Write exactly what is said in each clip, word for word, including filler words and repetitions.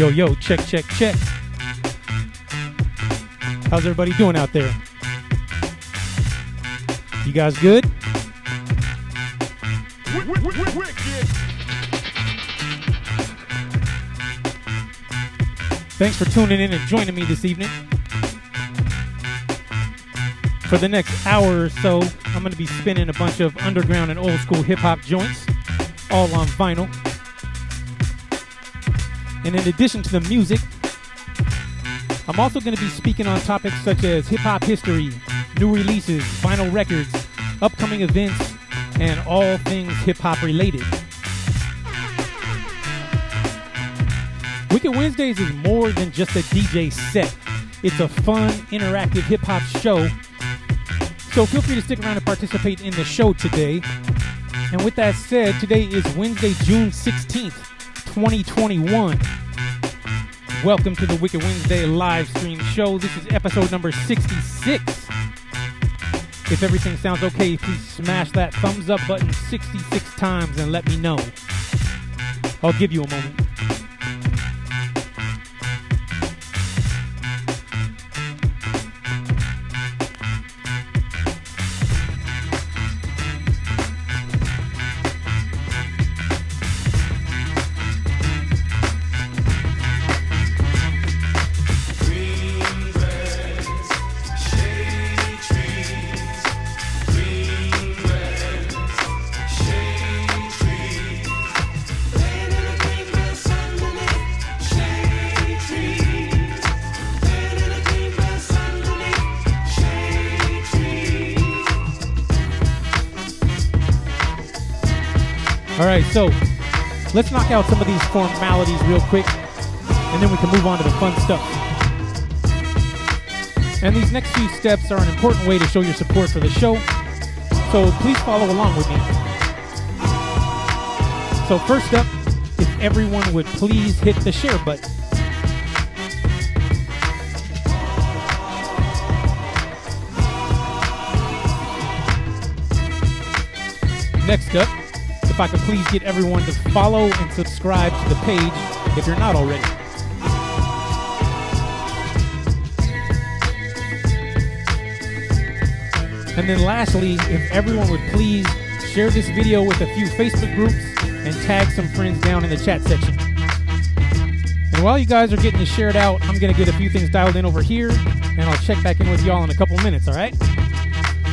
Yo, yo, check, check, check. How's everybody doing out there? You guys good? Thanks for tuning in and joining me this evening. For the next hour or so, I'm going to be spinning a bunch of underground and old school hip-hop joints, all on vinyl. And in addition to the music, I'm also going to be speaking on topics such as hip-hop history, new releases, vinyl records, upcoming events, and all things hip-hop related. Wicked Wednesdays is more than just a D J set. It's a fun, interactive hip-hop show. So feel free to stick around and participate in the show today. And with that said, today is Wednesday, June sixteenth, twenty twenty-one. Welcome to the Wicked Wednesday live stream show. This is episode number sixty-six. If everything sounds okay, please smash that thumbs up button sixty-six times and let me know. I'll give you a moment. So let's knock out some of these formalities real quick, and then we can move on to the fun stuff. And these next few steps are an important way to show your support for the show, so please follow along with me. So first up, if everyone would please hit the share button. Next up, I could please get everyone to follow and subscribe to the page if you're not already. And then lastly, if everyone would please share this video with a few Facebook groups and tag some friends down in the chat section. And while you guys are getting this shared out, I'm going to get a few things dialed in over here, and I'll check back in with y'all in a couple minutes, all right?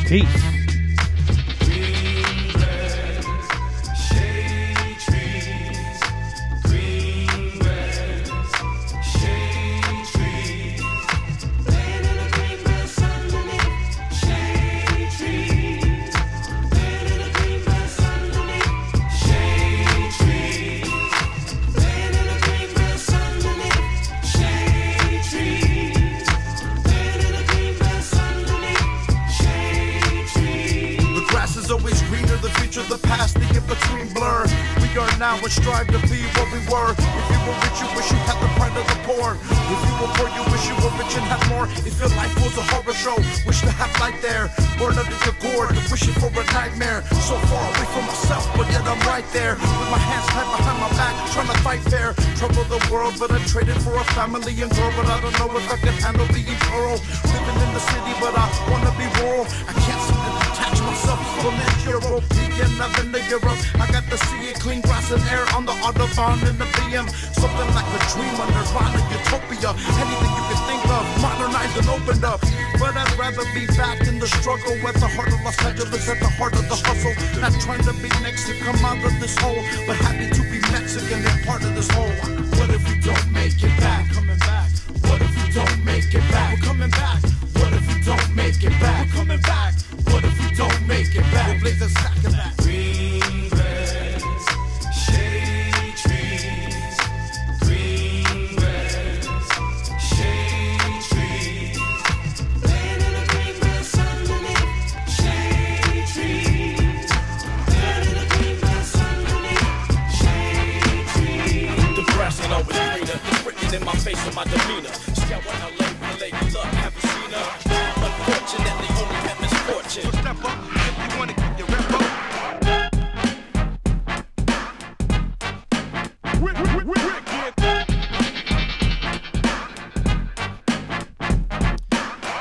Peace. Family and girl, but I don't know if I can handle the euro. Living in the city, but I wanna be rural. I can't seem to detach myself from that euro. Vegan, I've been to Europe. I got to see it, clean grass and air on the Autobahn in the B M. Something like a dream, a nirvana, utopia. Anything you can think of, modernized and opened up. But I'd rather be back in the struggle at the heart of Los Angeles, at the heart of the hustle. Not trying to be next to come out of this hole, but happy to be Mexican and part of this hole. What if we don't make it back? Don't make it back. We're coming back. What if we don't make it back? We're coming back. What if we don't make it back? We'll play the sack of that. Green grass, shade trees. Green grass, shade trees. Planting the green grass underneath shade trees. Planting the green grass underneath shade trees. The grass ain't always greener. Written in my face with my demeanor. Scout when I lay my lady love, haven't seen her. Unfortunately, only have misfortune. So step up if you wanna get your rep up. Wicked, wicked, wicked.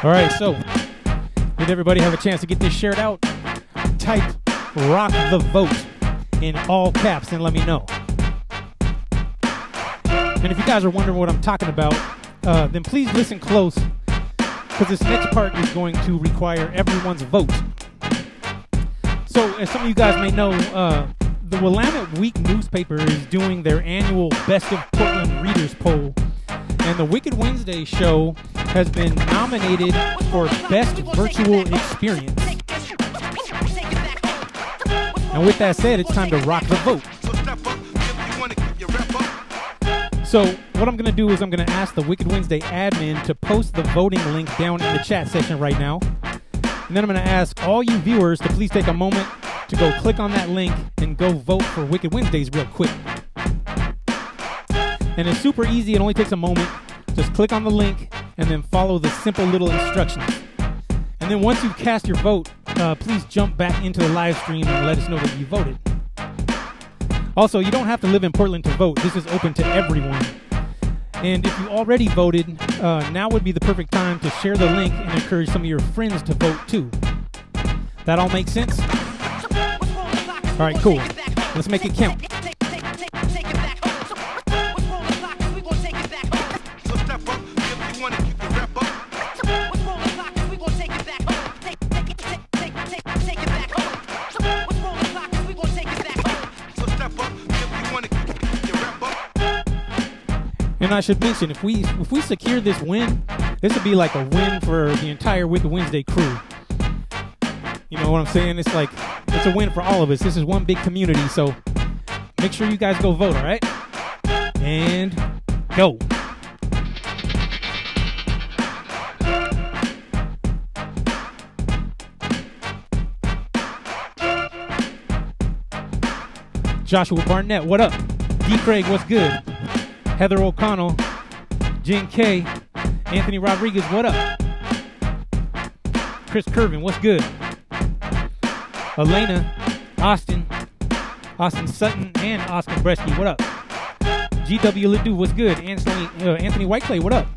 All right, so did everybody have a chance to get this shared out? Type "rock the vote" in all caps and let me know. And if you guys are wondering what I'm talking about, uh, then please listen close, because this next part is going to require everyone's vote. So, as some of you guys may know, uh, the Willamette Week newspaper is doing their annual Best of Portland Readers poll, and the Wicked Wednesday show has been nominated for Best Virtual Experience. And with that said, it's time to rock the vote. So what I'm going to do is I'm going to ask the Wicked Wednesday admin to post the voting link down in the chat section right now. And then I'm going to ask all you viewers to please take a moment to go click on that link and go vote for Wicked Wednesdays real quick. And it's super easy. It only takes a moment. Just click on the link and then follow the simple little instructions. And then once you've cast your vote, uh, please jump back into the live stream and let us know that you voted. Also, you don't have to live in Portland to vote. This is open to everyone. And if you already voted, uh, now would be the perfect time to share the link and encourage some of your friends to vote too. That all makes sense? All right, cool. Let's make it count. And I should mention, if we if we secure this win, this would be like a win for the entire Wicked Wednesday crew. You know what I'm saying? It's like, it's a win for all of us. This is one big community, so make sure you guys go vote, all right? And go. Joshua Barnett, what up? D. Craig, what's good? Heather O'Connell, Jen K, Anthony Rodriguez, what up? Chris Curvin, what's good? Elena, Austin, Austin Sutton, and Austin Bresky, what up? G W Ledoux, what's good? Anthony, uh, Anthony Whiteclay, what up?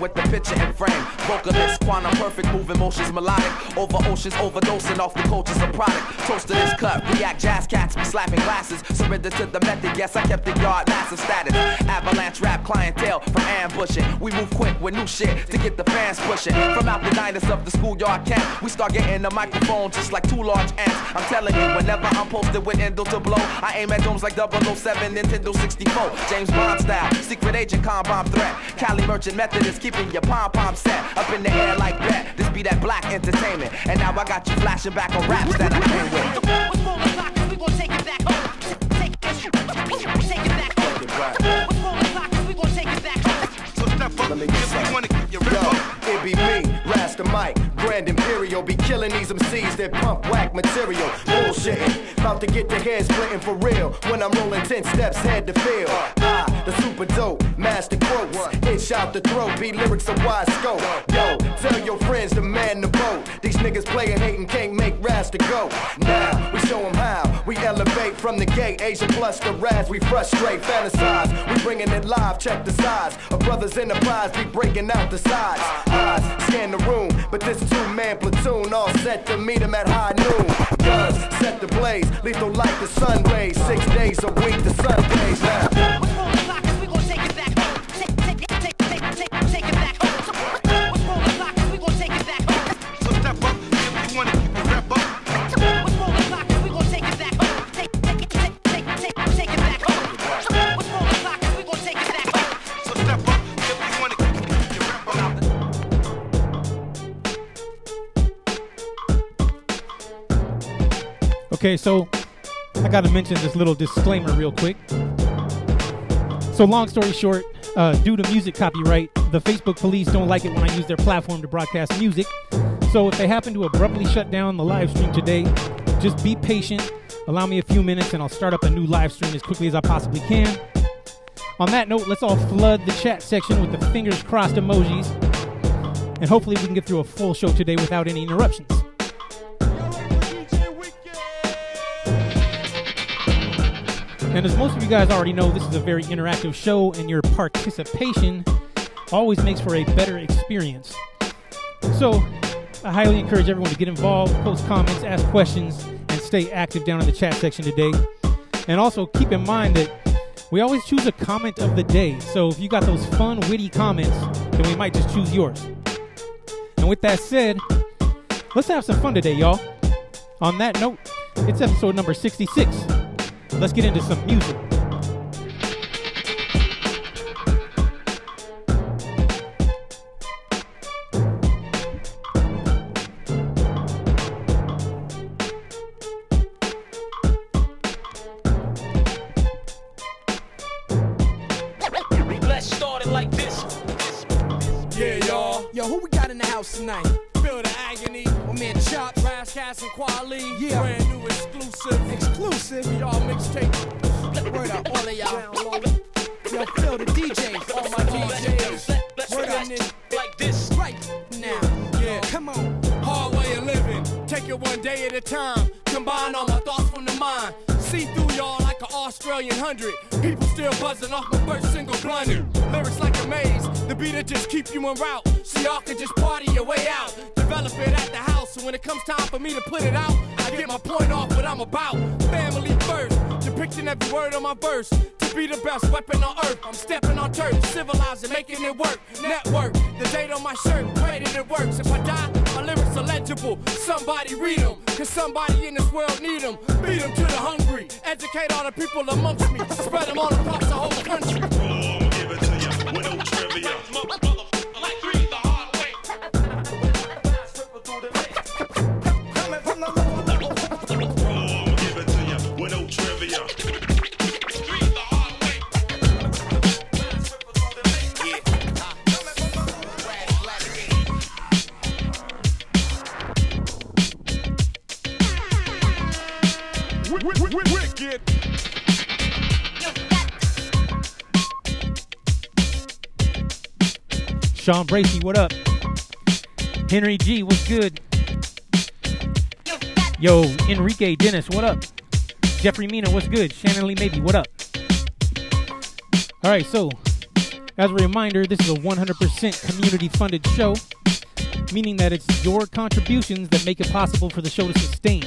With the picture and frame, vocalist, quantum perfect, moving motions melodic, over oceans, overdosing off the culture's a product. Toast to this cut, react, jazz cats, be slapping glasses, surrender to the method. Yes, I kept the yard, massive status, avalanche rap clientele from ambushing. We move quick with new shit to get the fans pushing. From out the nineties of the schoolyard camp, we start getting the microphone just like two large amps. I'm telling you, whenever I'm posted with endo to blow, I aim at domes like double oh seven, Nintendo sixty-four, James Bond style, secret agent, con bomb threat, Cali merchant Methodist. Keeping your pom-pom set up in the air like that. This be that black entertainment. And now I got you flashing back on raps that I came with. What's rolling blockers? We gon' take it back home. Take it, take it back home. What's rolling blockers? We gon' take it back home. So step up. Let me get some. If you wanna keep your rep up. It be me, Rasta Mike, Grand Imperial. Be killing these M Cs that pump whack material. Bullshitting. About to get the head splitting for real. When I'm rolling ten steps head to feel. Ah, the super dope, master quotes, itch out the throat, beat lyrics a wide scope. Yo, tell your friends to man the boat. These niggas playin' hatin' can't make Raz to go. Now, we show them how, we elevate from the gate. Asia plus the Raz, we frustrate, fantasize. We bringin' it live, check the size. A brother's enterprise, we breakin' out the sides. Eyes, scan the room, but this two-man platoon all set to meet him at high noon. Guns, set the blaze, lethal like the sun rays. Six days a week, the Sundays now. Okay, so I gotta mention this little disclaimer real quick. So long story short, uh, due to music copyright, the Facebook police don't like it when I use their platform to broadcast music. So if they happen to abruptly shut down the live stream today, just be patient. Allow me a few minutes and I'll start up a new live stream as quickly as I possibly can. On that note, let's all flood the chat section with the fingers crossed emojis. And hopefully we can get through a full show today without any interruptions. And as most of you guys already know, this is a very interactive show, and your participation always makes for a better experience. So I highly encourage everyone to get involved, post comments, ask questions, and stay active down in the chat section today. And also keep in mind that we always choose a comment of the day. So if you got those fun, witty comments, then we might just choose yours. And with that said, let's have some fun today, y'all. On that note, it's episode number sixty-six. Let's get into some music. Let's start it like this. Yeah, y'all. Yo, who we got in the house tonight? Feel the agony. My man Chop, Rash, Cass, and Quali. Yeah. Brand new exclusive. Exclusive. We all mixtape. Word up, all of y'all. Yo, feel the D Js. All my D Js. Word on this. Like this. Right now. Yeah. Come on. Hard way of living. Take it one day at a time. Combine all my thoughts from the mind. See through y'all like an Australian hundred. People still buzzing off my first single blunder. Lyrics like a maze. The beat'll just keep you en route. So y'all can just party your way out. Develop it at the house. So when it comes time for me to put it out, I get my point off what I'm about. Family first. Depicting every word on my verse. To be the best weapon on earth. I'm stepping on turf. Civilizing, making it work. Network. The date on my shirt. Rated it works. If I die, my lyrics are legible. Somebody read them. Cause somebody in this world need them. Beat them to the hungry. Educate all the people amongst me. Spread them all across the whole country. Boom, oh, give it to you. With no trivia. Wicked. Sean Bracey, what up? Henry G, what's good? Yo, Enrique Dennis, what up? Jeffrey Mina, what's good? Shannon Lee Maybe, what up? All right, so as a reminder, this is a one hundred percent community-funded show, meaning that it's your contributions that make it possible for the show to sustain.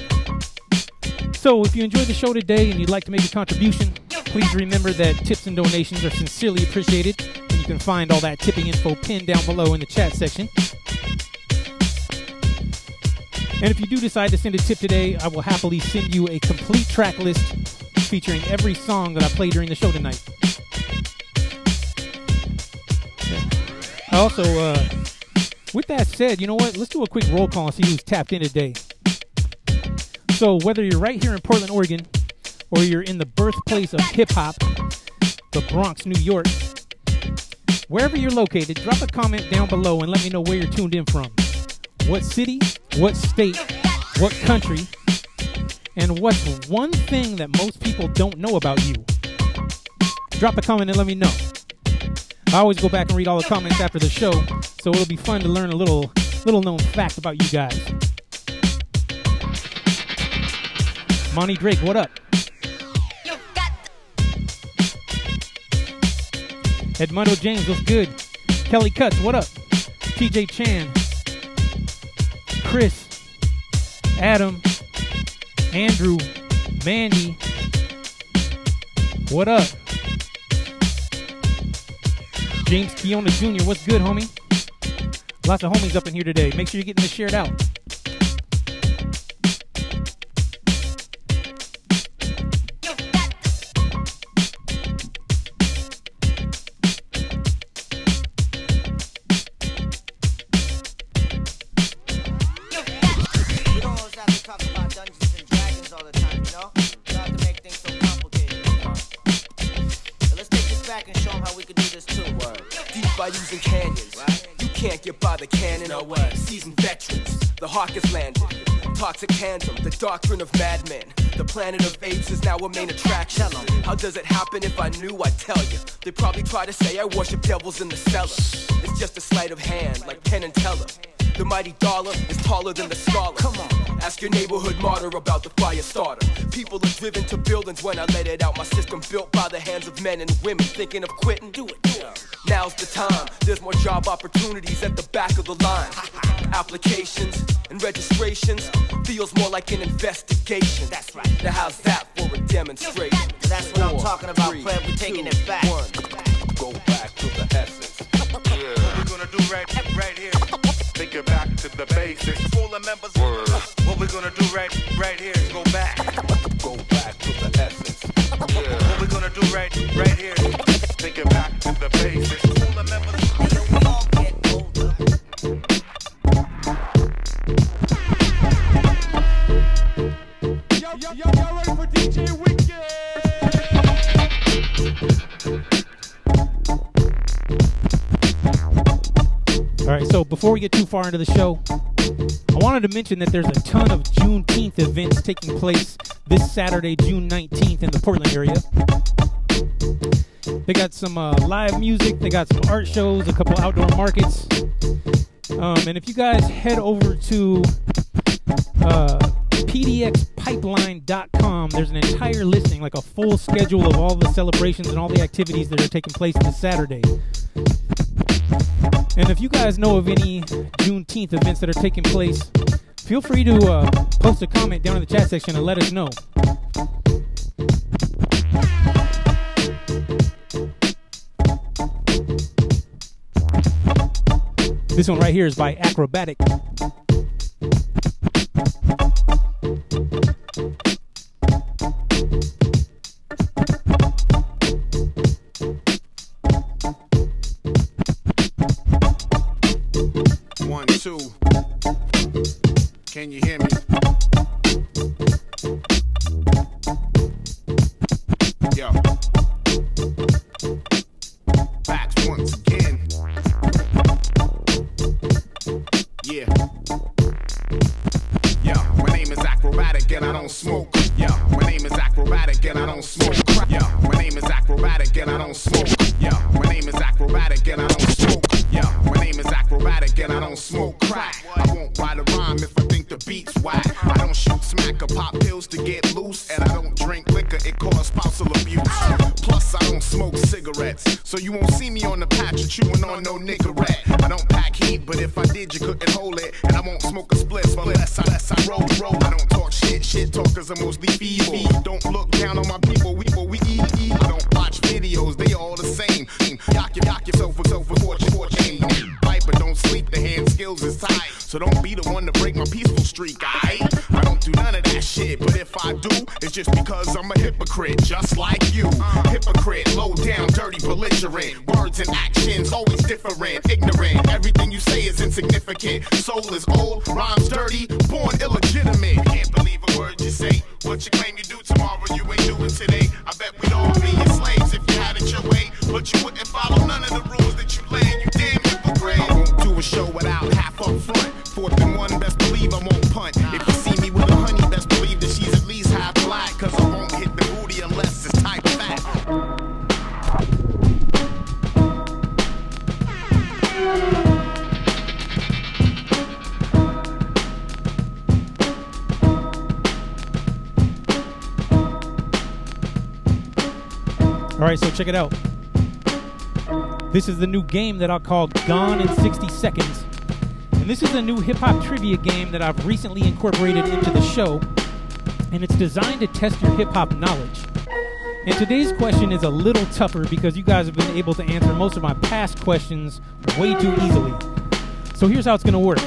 So if you enjoyed the show today and you'd like to make a contribution, please remember that tips and donations are sincerely appreciated. And you can find all that tipping info pinned down below in the chat section. And if you do decide to send a tip today, I will happily send you a complete track list featuring every song that I played during the show tonight. Also, uh, with that said, you know what? Let's do a quick roll call and see who's tapped in today. So whether you're right here in Portland, Oregon, or you're in the birthplace of hip-hop, the Bronx, New York, wherever you're located, drop a comment down below and let me know where you're tuned in from. What city, what state, what country, and what's one thing that most people don't know about you? Drop a comment and let me know. I always go back and read all the comments after the show, so it'll be fun to learn a little, little known fact about you guys. Monty Drake, what up? Edmundo James, what's good? Kelly Cutts, what up? T J Chan, Chris, Adam, Andrew, Mandy, what up? James Keona Junior, what's good, homie? Lots of homies up in here today. Make sure you're getting this shared out. by using canyons. You can't get by the cannon. No way. Seasoned veterans, the hawk has landed. Toxic tandem, the doctrine of madmen. The planet of apes is now a main attraction. How does it happen? If I knew, I'd tell you. They probably try to say I worship devils in the cellar. It's just a sleight of hand, like Penn and Teller. The mighty dollar is taller than the scholar. Come on, ask your neighborhood martyr about the fire starter. People are driven to buildings when I let it out. My system built by the hands of men and women. Thinking of quitting? Do it. Do it. Now's the time. There's more job opportunities at the back of the line. Applications and registrations feels more like an investigation. That's right. Now how's that for a demonstration? That's what I'm talking about, Fred. We're taking it back. One. Go back to the essence. Yeah. What we're gonna do right, right here? Take it back to the basics. Full of members. Word. What we're gonna do right, right here is go back. Go back to the essence. Yeah. What we're gonna do right, right here? Take it back to the basics. Full of members. We all get older. Yo, yo, yo, y'all ready for D J Wicked? All right, so before we get too far into the show, I wanted to mention that there's a ton of Juneteenth events taking place this Saturday, June nineteenth, in the Portland area. They got some uh, live music, they got some art shows, a couple outdoor markets. Um, and if you guys head over to uh, p d x pipeline dot com, there's an entire listing, like a full schedule of all the celebrations and all the activities that are taking place this Saturday. And if you guys know of any Juneteenth events that are taking place, feel free to uh, post a comment down in the chat section and let us know. This one right here is by Acrobatic. Two. Can you hear me? Yo. Back once again. Yeah. Yo, my name is Acrobatic and I don't smoke. Yo, my name is Acrobatic and I don't smoke. Yo, my name is Acrobatic and I don't smoke. Yo, my name is Acrobatic and I don't smoke. Yo, my name is Acrobatic and I don't smoke crack. I won't buy the rhyme if I think the beat's whack. I don't shoot smack or pop pills to get loose. And I don't drink liquor, it causes spousal abuse. Plus I don't smoke cigarettes, so you won't see me on the patch or chewing on no nickerette. I don't pack heat, but if I did you couldn't hold it. And I won't smoke a split unless I, unless I roll, roll. I don't talk shit, shit talkers are mostly feeble. Don't look down on my people, we we eat, eat. I don't watch videos, they all the same. Knock yourself yourself for fortune, fortune. Don't bite, but don't sleep. The hand skills is tight, so don't be the one to break my peaceful streak. I I don't do none of that shit, but if I do, it's just because I'm a hypocrite, just like you. Hypocrite, low down, dirty, belligerent. Words and actions always different, ignorant. Everything you say is insignificant. Soul is old, rhymes dirty, born illegitimate. Can't believe a word you say. What you claim you do tomorrow, you ain't doing today. I bet we'd all be your slaves if you had it your way, but you wouldn't follow none of the rules that you laid. You damn hypocrite. I won't do a show without half up front. Fourth and one, best believe I won't punt. If you see me with a honey, best believe that she's at least half black, cause I won't hit the booty unless it's type fat. Alright, so check it out. This is the new game that I'll call Gone in sixty seconds. And this is a new hip-hop trivia game that I've recently incorporated into the show. And it's designed to test your hip-hop knowledge. And today's question is a little tougher because you guys have been able to answer most of my past questions way too easily. So here's how it's going to work.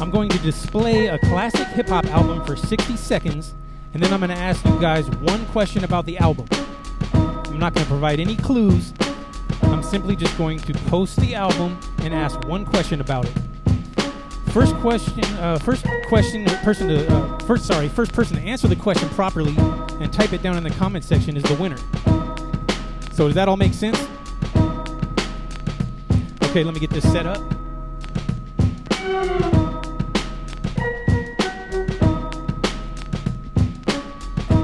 I'm going to display a classic hip-hop album for sixty seconds. And then I'm going to ask you guys one question about the album. I'm not going to provide any clues. I'm simply just going to post the album and ask one question about it. First question, uh, first question, person to uh, first, sorry, first person to answer the question properly and type it down in the comment section is the winner. So does that all make sense? Okay, let me get this set up.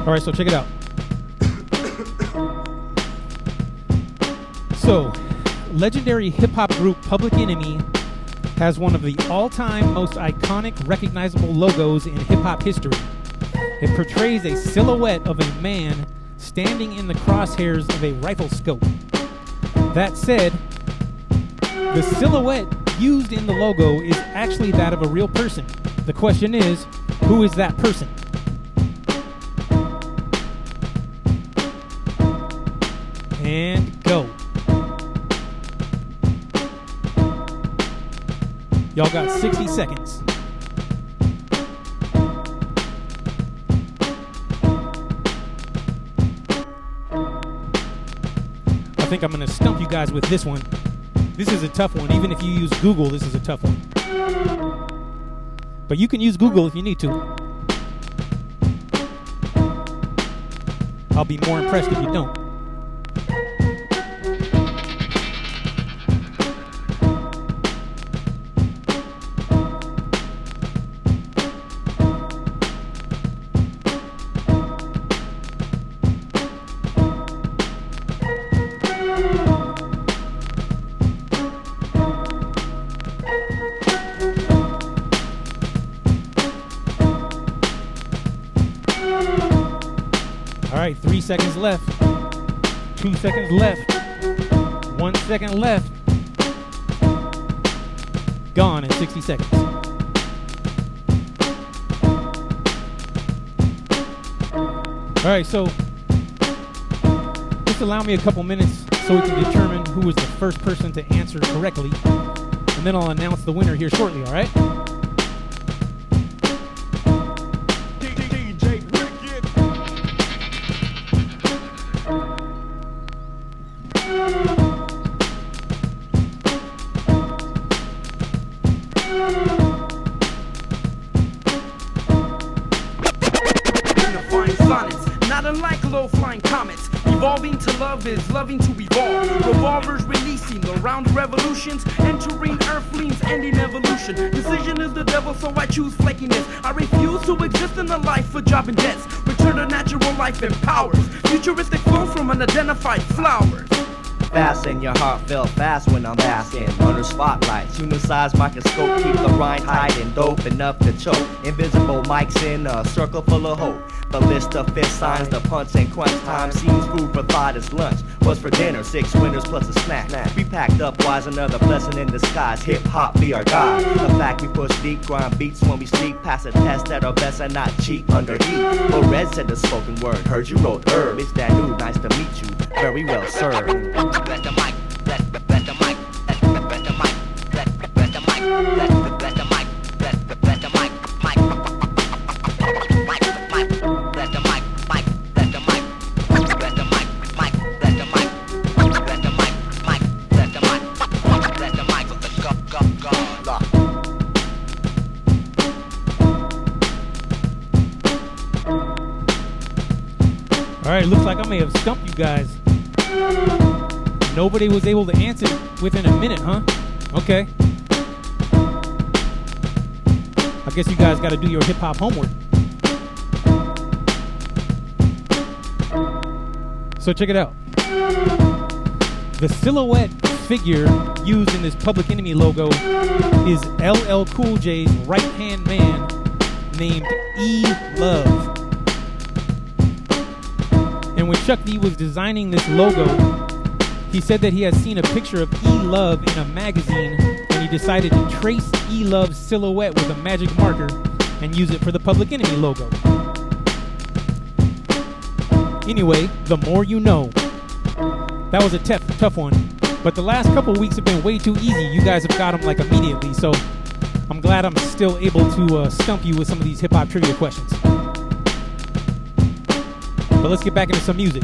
All right, so check it out. So, legendary hip-hop group Public Enemy has one of the all-time most iconic, recognizable logos in hip-hop history. It portrays a silhouette of a man standing in the crosshairs of a rifle scope. That said, the silhouette used in the logo is actually that of a real person. The question is, who is that person? And go. Y'all got sixty seconds. I think I'm gonna stump you guys with this one. This is a tough one. Even if you use Google, this is a tough one. But you can use Google if you need to. I'll be more impressed if you don't. Seconds left, two seconds left, one second left, gone in sixty seconds. All right, so just allow me a couple minutes so we can determine who was the first person to answer correctly, and then I'll announce the winner here shortly, all right? Your heart fell fast when I'm basking under spotlights, human-sized microscope, keep the rind hiding, dope enough to choke, invisible mics in a circle full of hope, the list of fist signs, the punch and crunch time, seems food for thought is lunch, was for dinner, six winners plus a snack, we packed up wise, another blessing in disguise, hip-hop be our guide, the fact we push deep, grind beats when we sleep, pass a test at our best and not cheat under heat, but Red said the spoken word, heard you wrote herb, it's that new, nice to meet you, very well served. Alright, looks like I may have stumped you guys. Nobody was able to answer within a minute, huh? Okay. I guess you guys got to do your hip-hop homework. So check it out. The silhouette figure used in this Public Enemy logo is L L Cool J's right-hand man named E-Love. And when Chuck D was designing this logo, he said that he had seen a picture of E-Love in a magazine, and he decided to trace E-Love's silhouette with a magic marker and use it for the Public Enemy logo. Anyway, the more you know. That was a tough, tough one, but the last couple weeks have been way too easy. You guys have got them like immediately, so I'm glad I'm still able to uh, stump you with some of these hip-hop trivia questions. But let's get back into some music.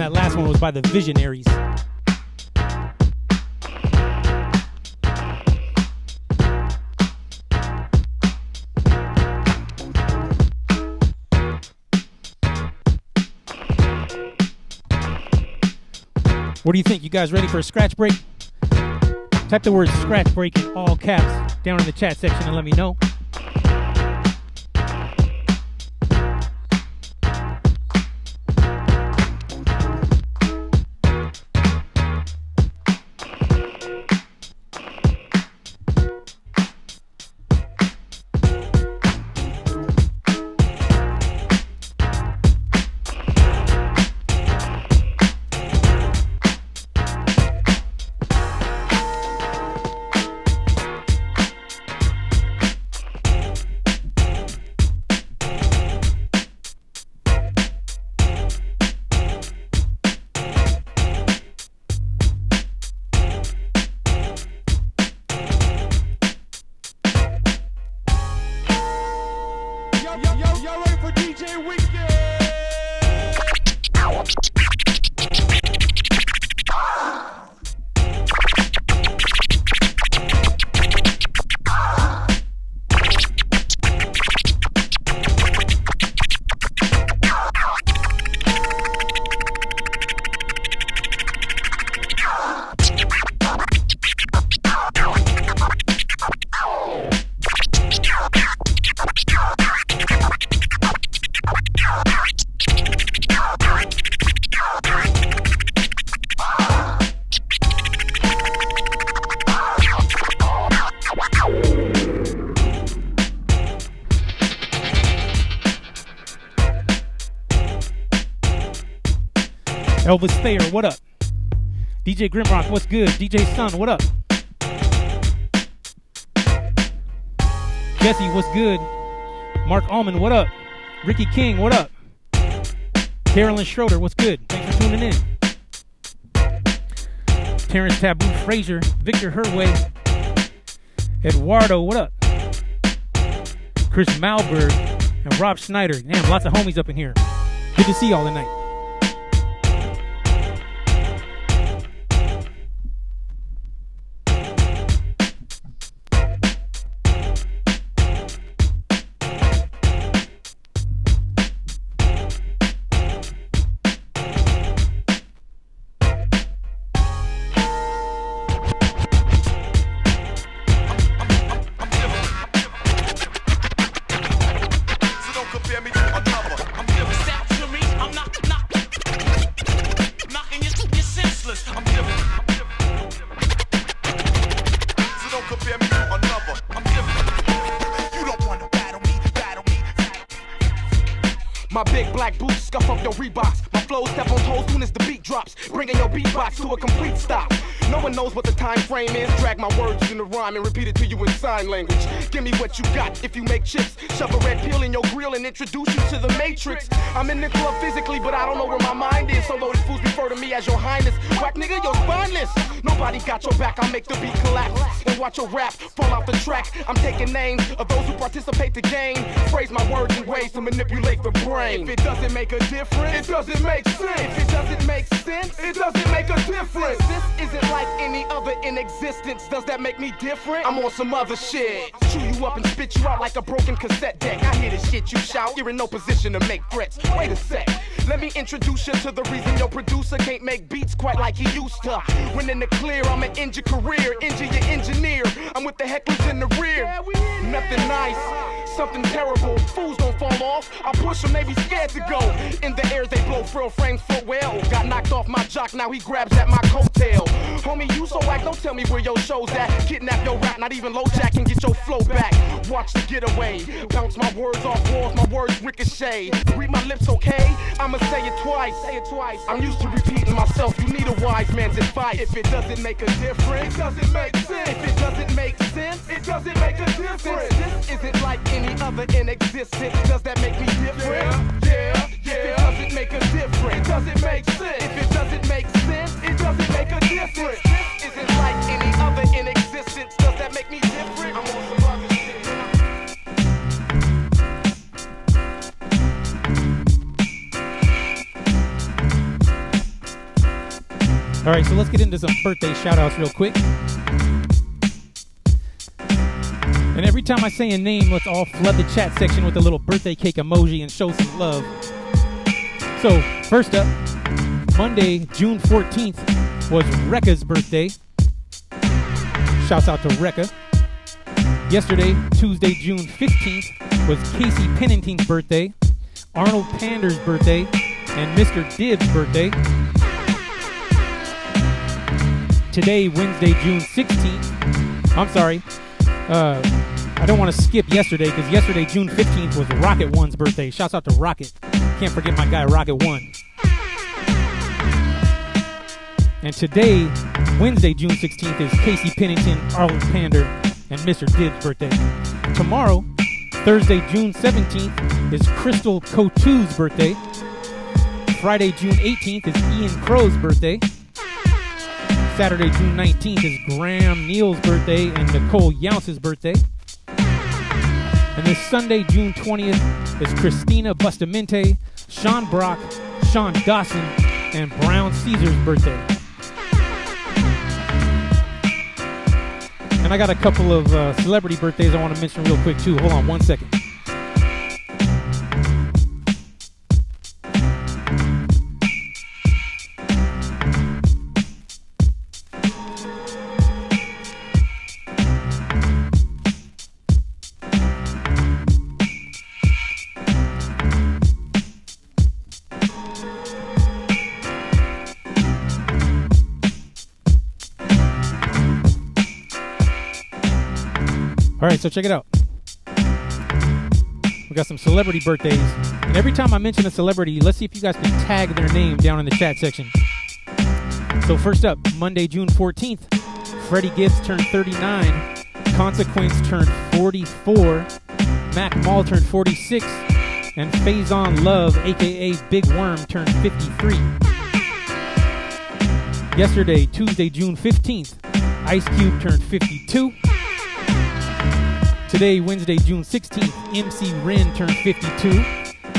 That last one was by the Visionaries. What do you think? You guys ready for a scratch break? Type the word scratch break in all caps down in the chat section and let me know. Elvis Thayer, what up? D J Grimrock, what's good? D J Sun, what up? Jesse, what's good? Mark Almond, what up? Ricky King, what up? Carolyn Schroeder, what's good? Thanks for tuning in. Terrence Taboo Frazier, Victor Herway, Eduardo, what up? Chris Malberg and Rob Snyder. Damn, lots of homies up in here. Good to see y'all tonight. And repeat it to you in sign language. Give me what you got if you make chips. Shove a red pill in your grill and introduce you to the matrix. I'm in the club physically, but I don't know where my mind is. So those fools refer to me as your highness. Whack nigga, you're spineless. Nobody got your back, I make the beat collapse. And watch your rap fall off the track. I'm taking names of those who participate to gain. Phrase my words in ways to manipulate the brain. If it doesn't make a difference, it doesn't make sense. If it doesn't make sense, it doesn't make a difference. This isn't like any other in existence. Does that make me different? I'm on some other shit. Chew you up and spit you out like a broken cassette deck. I hear the shit you shout, you're in no position to make threats. Wait a sec, let me introduce you to the reason your producer can't make beats quite like he used to. When in the clear, I'ma end your career, injure your engineer. I'm with the hecklers in the rear. Nothing nice. something terrible. Fools don't fall off, I push them, they be scared to go. In the air they blow frill frames for well. Got knocked off my jock, now he grabs at my coattail. Homie, you so whack, don't tell me where your show's at. Kidnap your rap, not even low jack can get your flow back. Watch the getaway, bounce my words off walls, my words ricochet. Read my lips, okay? I'ma say it twice. Say it twice. I'm used to repeating myself, you need a wise man's advice. If it doesn't make a difference, it doesn't make sense. If it doesn't make sense, it doesn't make a difference. This isn't like any other in existence. Does that make me different? Yeah, yeah, yeah. If it doesn't make a difference, it doesn't make sense. If it doesn't make sense, it doesn't make a difference. This isn't like any other in existence. Does that make me different? I'm on some other shit. All right, so let's get into some birthday shout-outs real quick. And every time I say a name, let's all flood the chat section with a little birthday cake emoji and show some love. So, first up, Monday, June fourteenth, was Rekka's birthday. Shouts out to Rekka. Yesterday, Tuesday, June fifteenth, was Casey Pennington's birthday, Arnold Pander's birthday, and Mister Dibb's birthday. Today, Wednesday, June sixteenth, I'm sorry, uh, I don't want to skip yesterday, because yesterday, June fifteenth, was Rocket One's birthday. Shouts out to Rocket. Can't forget my guy, Rocket One. And today, Wednesday, June sixteenth, is Casey Pennington, Arlen Pander, and Mister Dibb's birthday. Tomorrow, Thursday, June seventeenth, is Crystal Cotu's birthday. Friday, June eighteenth, is Ian Crow's birthday. Saturday, June nineteenth, is Graham Neal's birthday and Nicole Youse's birthday. And this Sunday, June twentieth, is Christina Bustamente, Sean Brock, Sean Dawson, and Brown Caesar's birthday. And I got a couple of uh, celebrity birthdays I want to mention real quick, too. Hold on one second. All right, so check it out. We got some celebrity birthdays. And every time I mention a celebrity, let's see if you guys can tag their name down in the chat section. So first up, Monday, June fourteenth, Freddie Gibbs turned thirty-nine. Consequence turned forty-four. Mac Mall turned forty-six. And Faison Love, a k a. Big Worm, turned fifty-three. Yesterday, Tuesday, June fifteenth, Ice Cube turned fifty-two. Today, Wednesday, June sixteenth, M C Ren turned fifty-two,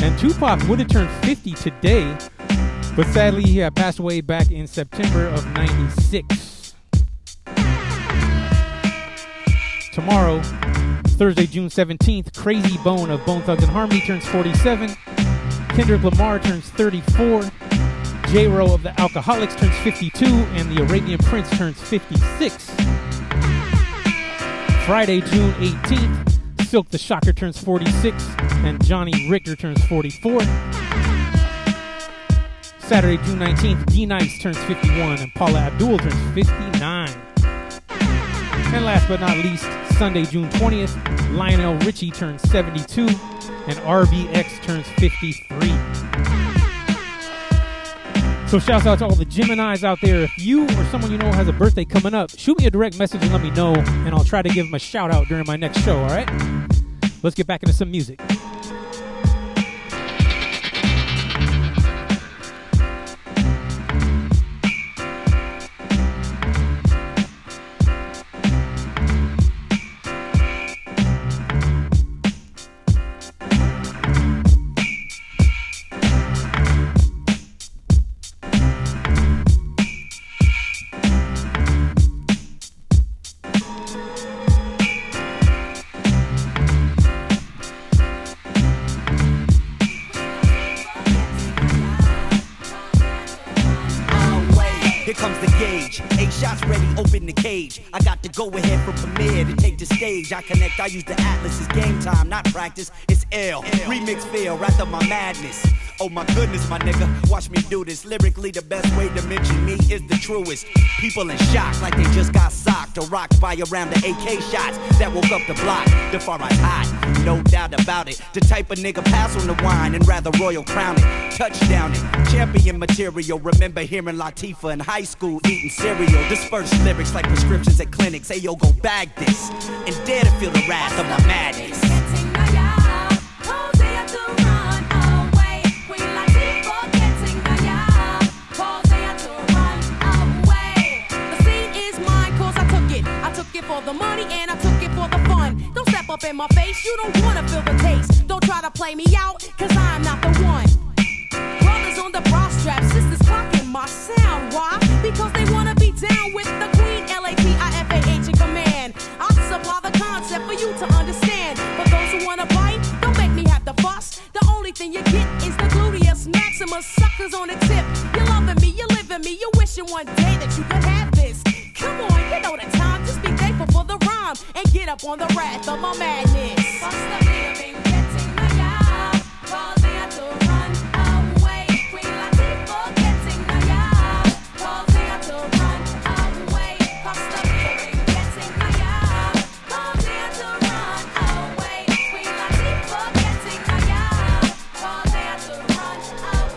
and Tupac would have turned fifty today, but sadly he had passed away back in September of ninety-six. Tomorrow, Thursday, June seventeenth, Crazy Bone of Bone Thugs and Harmony turns forty-seven, Kendrick Lamar turns thirty-four, J-Ro of the Alcoholics turns fifty-two, and the Arabian Prince turns fifty-six. Friday, June eighteenth, Silk the Shocker turns forty-six, and Johnny Richter turns forty-four. Saturday, June nineteenth, D-Nice turns fifty-one, and Paula Abdul turns fifty-nine. And last but not least, Sunday, June twentieth, Lionel Richie turns seventy-two, and R B X turns fifty-three. So shouts out to all the Geminis out there. If you or someone you know has a birthday coming up, shoot me a direct message and let me know, and I'll try to give them a shout out during my next show, all right? Let's get back into some music. Go ahead for premiere to take this stage, I connect, I use the atlas. It's game time, not practice, it's L. Remix feel, rather my madness. Oh my goodness, my nigga, watch me do this. Lyrically, the best way to mention me is the truest. People in shock like they just got socked or rocked by around the A K shots that woke up the block. The far right hot, no doubt about it. The type of nigga pass on the wine and rather royal crown it. Touchdown it, champion material. Remember hearing Latifah in high school eating cereal. Disperse lyrics like prescriptions at clinics. Hey yo, go bag this and dare to feel the wrath of my madness. For the money and I took it for the fun. Don't step up in my face, you don't wanna feel the taste. Don't try to play me out, cause I'm not the one. Brothers on the bra strap, sisters clocking my sound. Why? Because they wanna be down with the queen, L A P I F A H in command. I'll supply the concept for you to understand. For those who wanna bite, don't make me have to fuss. The only thing you get is the gluteus maximus. Suckers on the tip, you're loving me, you're living me. You're wishing one day that you could have this. Come on, you know the time, just be thankful for the rhyme and get up on the wrath of my madness. What's the meaning of getting my job? Cause I had to run away. Queen Latifah getting my job. Cause I had to run away. What's the meaning of getting my job? Cause I had to run away. Queen Latifah getting my job. Cause I had to run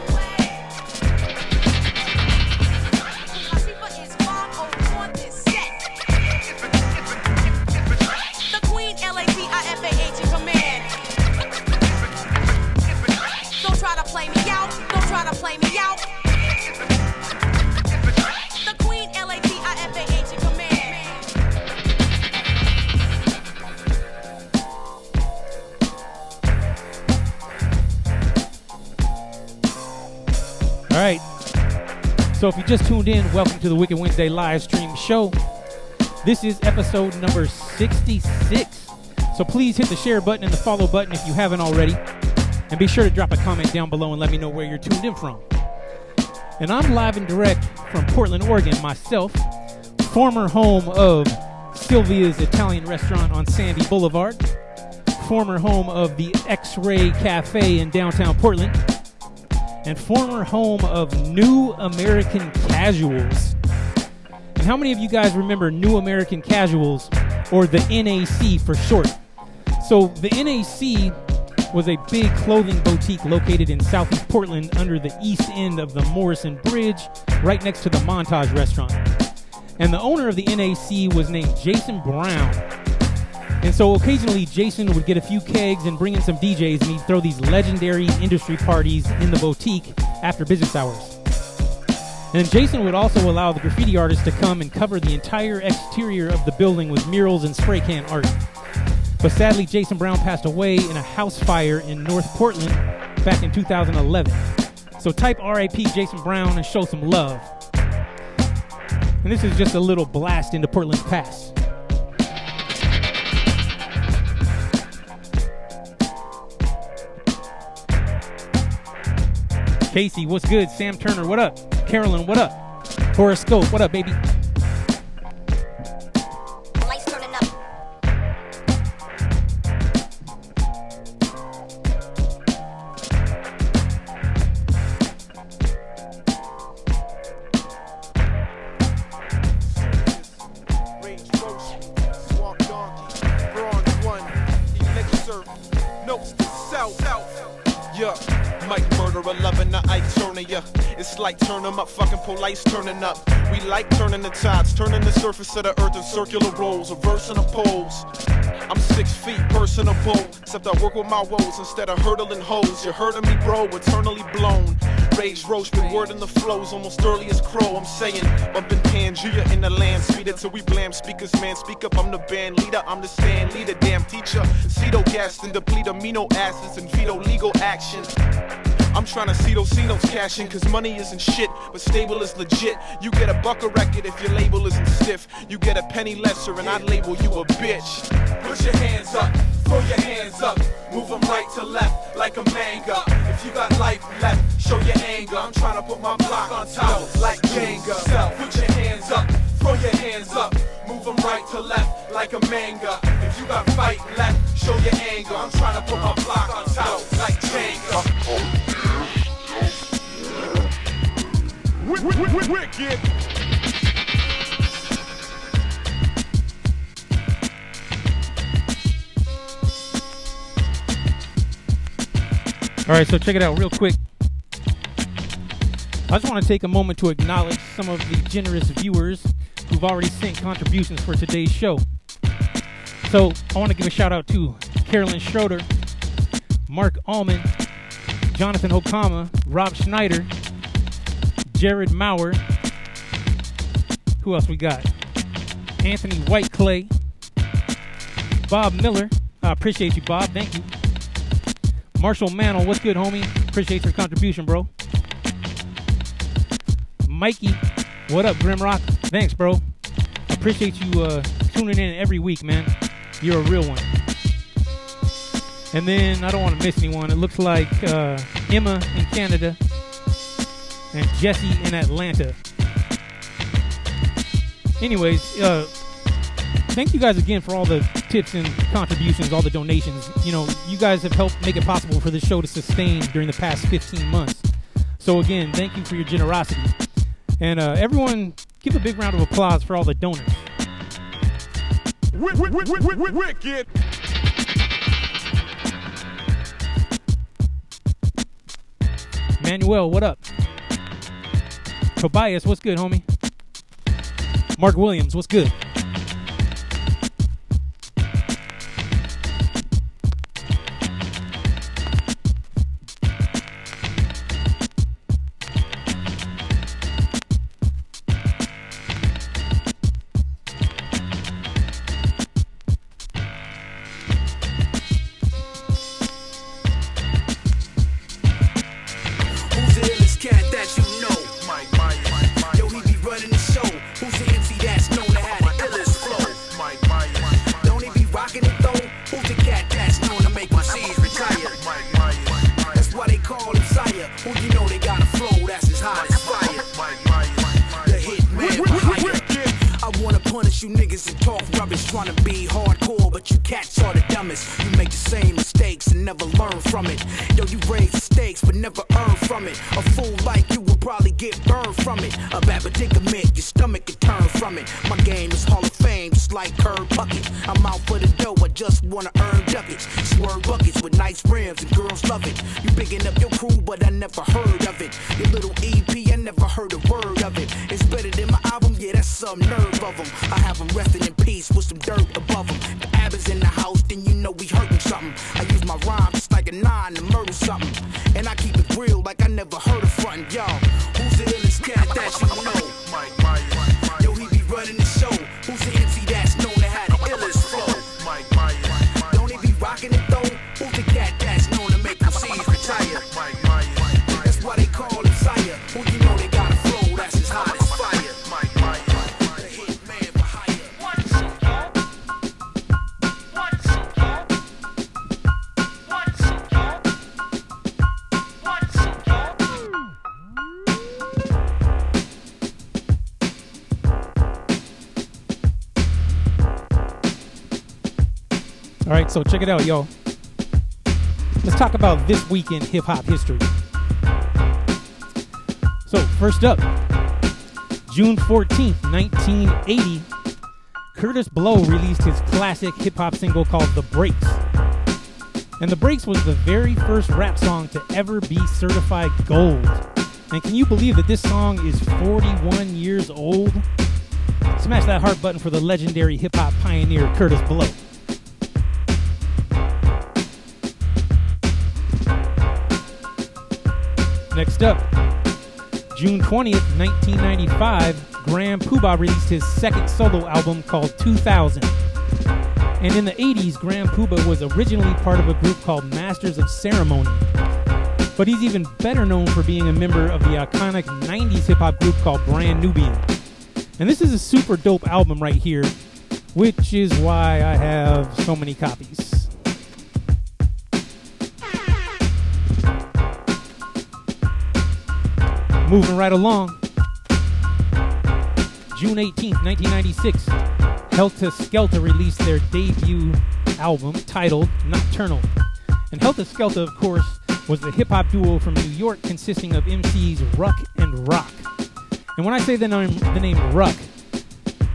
away. Latifah is far over. L A T I F A H in command. Don't try to play me out. Don't try to play me out. The queen, L A T I F A H in command. All right. So if you just tuned in, welcome to the Wicked Wednesday live stream show. This is episode number sixty-six. So please hit the share button and the follow button if you haven't already. And be sure to drop a comment down below and let me know where you're tuned in from. And I'm live and direct from Portland, Oregon, myself. Former home of Sylvia's Italian Restaurant on Sandy Boulevard. Former home of the X-Ray Cafe in downtown Portland. And former home of New American Casuals. And how many of you guys remember New American Casuals, or the N A C for short? So the N A C was a big clothing boutique located in Southeast Portland under the east end of the Morrison Bridge, right next to the Montage Restaurant. And the owner of the N A C was named Jason Brown. And so occasionally Jason would get a few kegs and bring in some D Js, and he'd throw these legendary industry parties in the boutique after business hours. And Jason would also allow the graffiti artists to come and cover the entire exterior of the building with murals and spray can art. But sadly, Jason Brown passed away in a house fire in North Portland back in two thousand eleven. So type R I P Jason Brown and show some love. And this is just a little blast into Portland's past. Casey, what's good? Sam Turner, what up? Carolyn, what up? Horoscope, what up, baby? Lights turning up. Range Roach, Walk Donkey, Brawn One, Elixir, Notes to South, South, yeah. Mike murderer, loving the Ike Turner, yeah. It's like turning up, fucking polites turning up. We like turning the tides, turning the surface of the earth in circular rolls, reversing the poles. I'm six feet, personable, except I work with my woes instead of hurdling hoes. You're hurting me, bro, eternally blown. Rage Roach, been wording the flows, almost early as crow, I'm saying. Bumping Pangea in the land, sweeter till we blam speakers, man. Speak up, I'm the band leader, I'm the stand leader, damn teacher. Ceto gas and deplete amino acids and veto legal action. I'm trying to see those C-notes cashing, cause money isn't shit, but stable is legit. You get a buck a record if your label isn't stiff. You get a penny lesser and I'd label you a bitch. Put your hands up, throw your hands up. Move them right to left like a manga. If you got life left, show your anger. I'm trying to put my block on top like Jenga. Put your hands up, throw your hands up. Move them right to left like a manga. If you All right, so check it out real quick. I just want to take a moment to acknowledge some of the generous viewers who've already sent contributions for today's show. So I want to give a shout out to Carolyn Schroeder, Mark Allman, Jonathan Okama, Rob Schneider, Jared Maurer. Who else we got? Anthony Whiteclay, Bob Miller. I appreciate you, Bob. Thank you. Marshall Mantle, what's good, homie? Appreciate your contribution, bro. Mikey, what up, Grimrock? Thanks, bro. Appreciate you uh, tuning in every week, man. You're a real one. And then I don't want to miss anyone. It looks like uh, Emma in Canada and Jesse in Atlanta. Anyways, uh, thank you guys again for all the tips and contributions, all the donations. You know, you guys have helped make it possible for this show to sustain during the past fifteen months. So again, thank you for your generosity. And uh, everyone, give a big round of applause for all the donors. Wicked. Manuel, what up? Tobias, what's good, homie? Mark Williams, what's good? So check it out, y'all. Let's talk about this week in hip-hop history. So first up, June fourteenth, nineteen eighty, Curtis Blow released his classic hip-hop single called The Breaks. And The Breaks was the very first rap song to ever be certified gold. And can you believe that this song is forty-one years old? Smash that heart button for the legendary hip-hop pioneer Curtis Blow. Next up, June twentieth, nineteen ninety-five, Grand Poobah released his second solo album called two thousand. And in the eighties, Grand Poobah was originally part of a group called Masters of Ceremony. But he's even better known for being a member of the iconic nineties hip-hop group called Brand Nubian. And this is a super dope album right here, which is why I have so many copies. Moving right along, June eighteenth, nineteen ninety-six, Helta Skelta released their debut album titled Nocturnal. And Helta Skelta, of course, was the hip-hop duo from New York consisting of M Cs Ruck and Rock. And when I say the name, the name Ruck,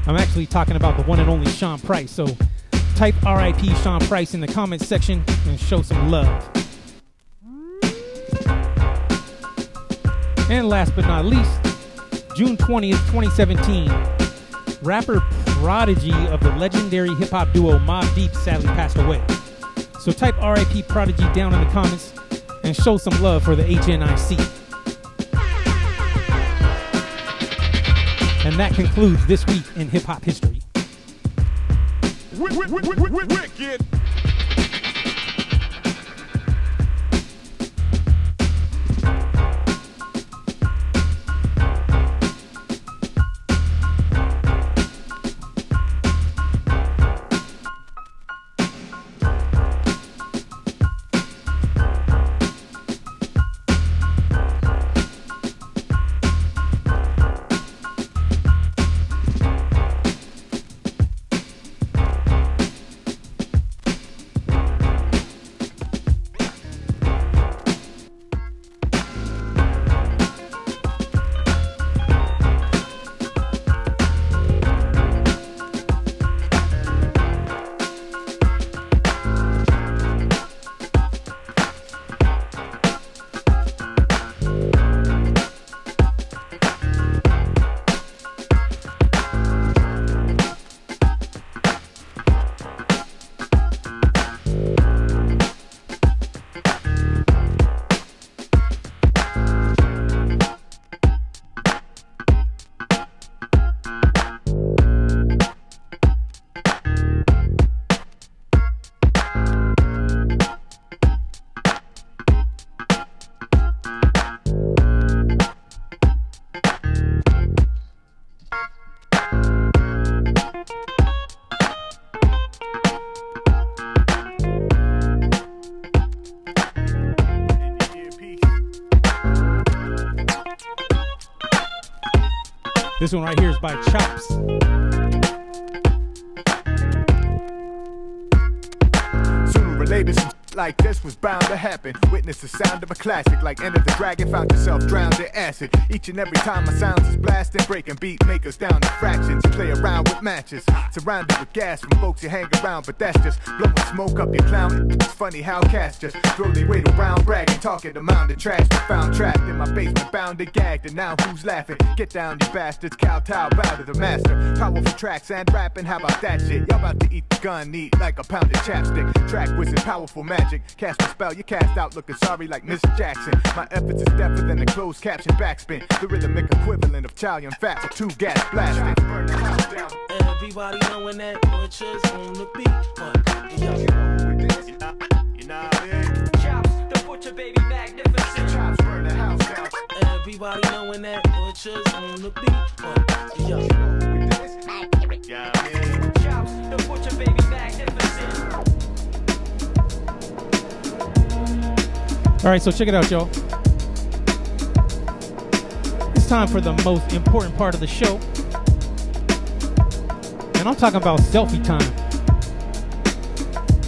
I'm actually talking about the one and only Sean Price. So type R I P Sean Price in the comments section and show some love. And last but not least, June twentieth, twenty seventeen, rapper Prodigy of the legendary hip-hop duo Mobb Deep sadly passed away. So type R I P Prodigy down in the comments and show some love for the H N I C. And that concludes this week in hip-hop history. Wicked. This one right here is by Chops. Sooner or later, some like this was bound to happen. Witness the sound of a classic, like Enter the Dragon, found yourself drowned in acid. Each and every time my sounds is blasting, breaking beat makers down to fractions. You play around with matches, surrounded with gas from folks you hang around, but that's just blowing smoke up your clown. It's funny how cats just throw their weight around, bragging, talking the mound of trash we found trapped in my basement, bound and gagged. And now who's laughing? Get down, you bastards! Kowtow, bow to the master. Powerful tracks and rapping, how about that shit? Y'all about to eat the gun, eat like a pound of chapstick. Track wizard, powerful magic. Cast a spell, you cast out looking sorry like Miss Jackson. My efforts is deafer than a closed caption backspin. The rhythmic equivalent of Chalian fat with two gas blasting. Everybody knowing that butchers on the beat, but yo, you know, you know it. Chops, the butcher baby magnificent. Chops burn the house down. Everybody knowing that butchers on the beat, but yo, you know it. Yeah, man. Chops, the butcher baby magnificent. All right, so check it out, y'all. It's time for the most important part of the show. And I'm talking about selfie time.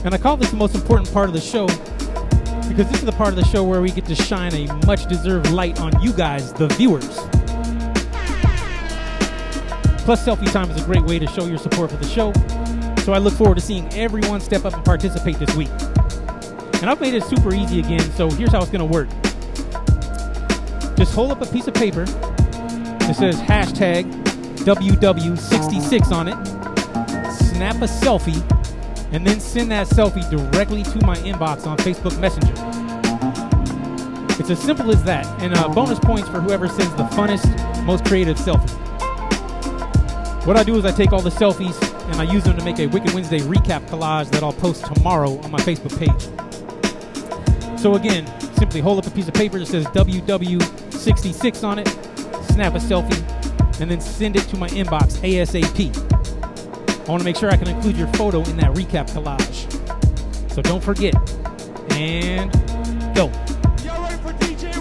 And I call this the most important part of the show because this is the part of the show where we get to shine a much-deserved light on you guys, the viewers. Plus, selfie time is a great way to show your support for the show. So I look forward to seeing everyone step up and participate this week. And I've made it super easy again, so here's how it's gonna work. Just hold up a piece of paper that says hashtag W W sixty-six on it, snap a selfie, and then send that selfie directly to my inbox on Facebook Messenger. It's as simple as that, and uh, bonus points for whoever sends the funnest, most creative selfie. What I do is I take all the selfies and I use them to make a Wicked Wednesday recap collage that I'll post tomorrow on my Facebook page. So again, simply hold up a piece of paper that says W W sixty-six on it, snap a selfie, and then send it to my inbox ASAP. I want to make sure I can include your photo in that recap collage. So don't forget. And go. Y'all ready for D J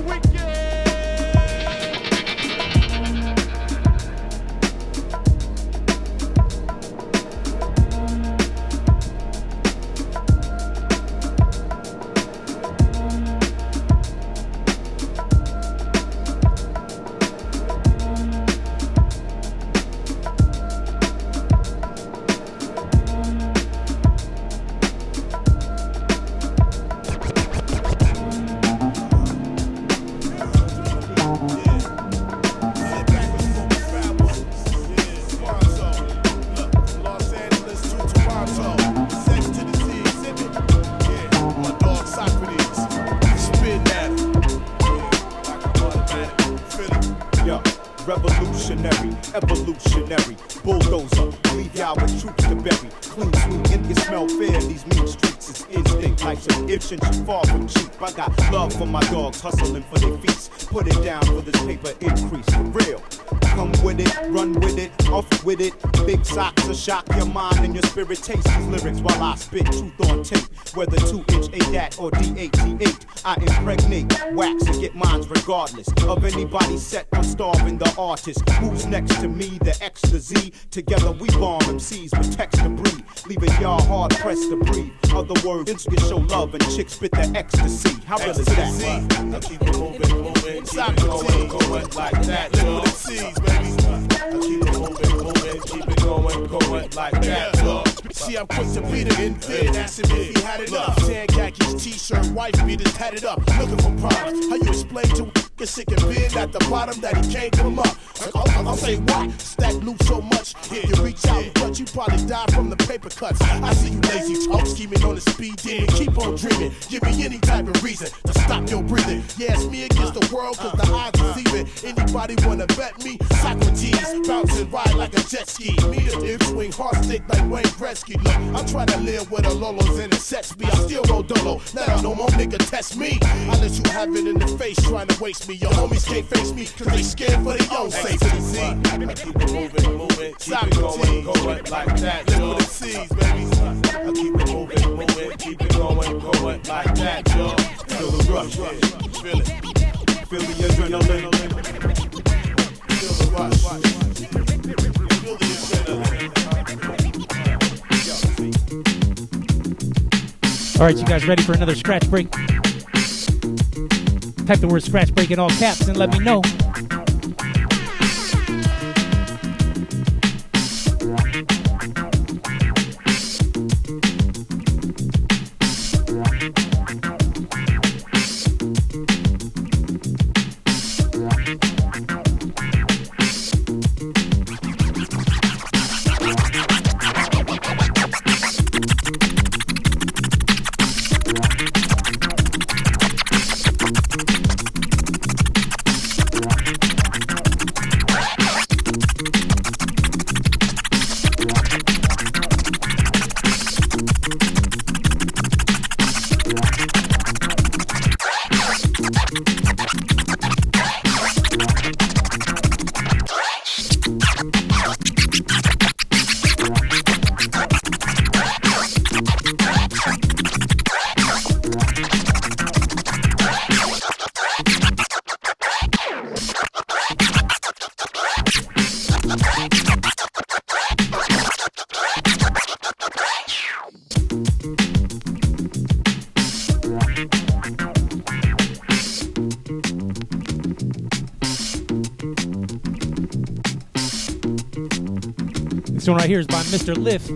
ordinary, evolutionary, bulldozer, leave y'all with troops to bury, clean, smooth, and you smell fair, these mean streets is instinct, life's an inch far from cheap, I got love for my dogs, hustling for their feats, put it down for this paper increase, for real, come with it, run with it, off with it, big socks will shock your mind and your spirit, taste these lyrics while I spit truth on tape, whether two inch ain't that or D A T eight, I impregnate, wax and get mines regardless of anybody set, I'm starving the artist, who's next to me, the X to Z, together we bomb M Cs with text to breathe, leaving y'all hard pressed to breathe, other words, instruments show love and chicks spit the ecstasy, how real is that? I keep it moving, moving, keep it going, going like that, look at the baby. I keep it moving, moving, keep it going, going like that, look. See, I'm quick to beat him in bed, ask him if he had it up. Tan khakis, t-shirt, wife beaters, had it up. Looking for problems, how you explain to a sick and being at the bottom that he can't come up? I'll, I'll say what? Stack loot so much, if you reach out and clutch, you probably die from the paper cuts. I see you lazy talk, scheming on the speed demon. Keep on dreaming, give me any type of reason to stop your breathing. Yeah, it's me against the world, cause the odds is even. Anybody wanna bet me? Socrates, bounce and ride like a jet ski. Me a dip swing, hard stick like Wayne Gretzky. Look, I'm trying to live with a Lolo's and it sets me. I still roll dolo. Now no more nigga test me. I let you have it in the face trying to waste me. Your homies can't face me cause they scared for their own safety. I keep it moving, moving, keep it going, going like that. Look for the seas, baby. I keep it moving, moving, keep it going, going like that. Yo, feel the rush, feel it, feel the adrenaline, feel the rush, feel the adrenaline. All right, you guys ready for another scratch break? Type the word scratch break in all caps and let me know. This one right here is by Mister Liff.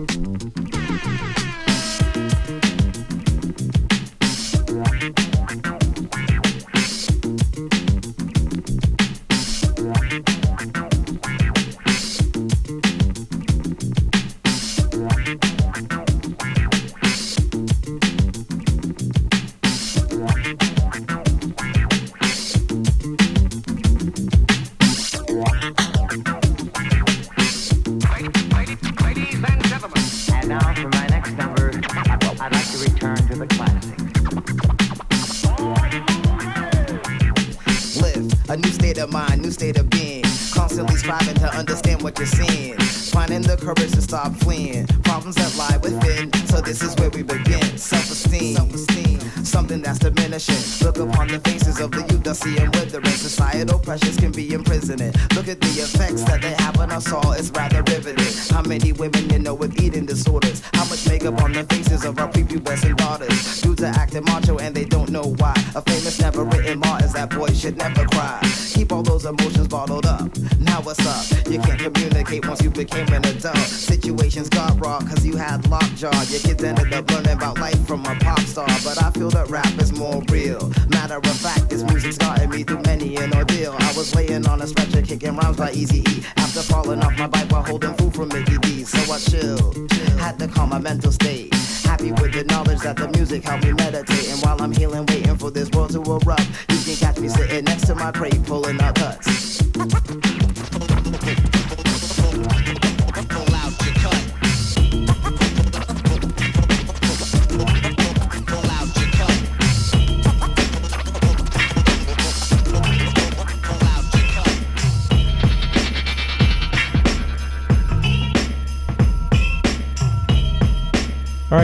Pulling our guts.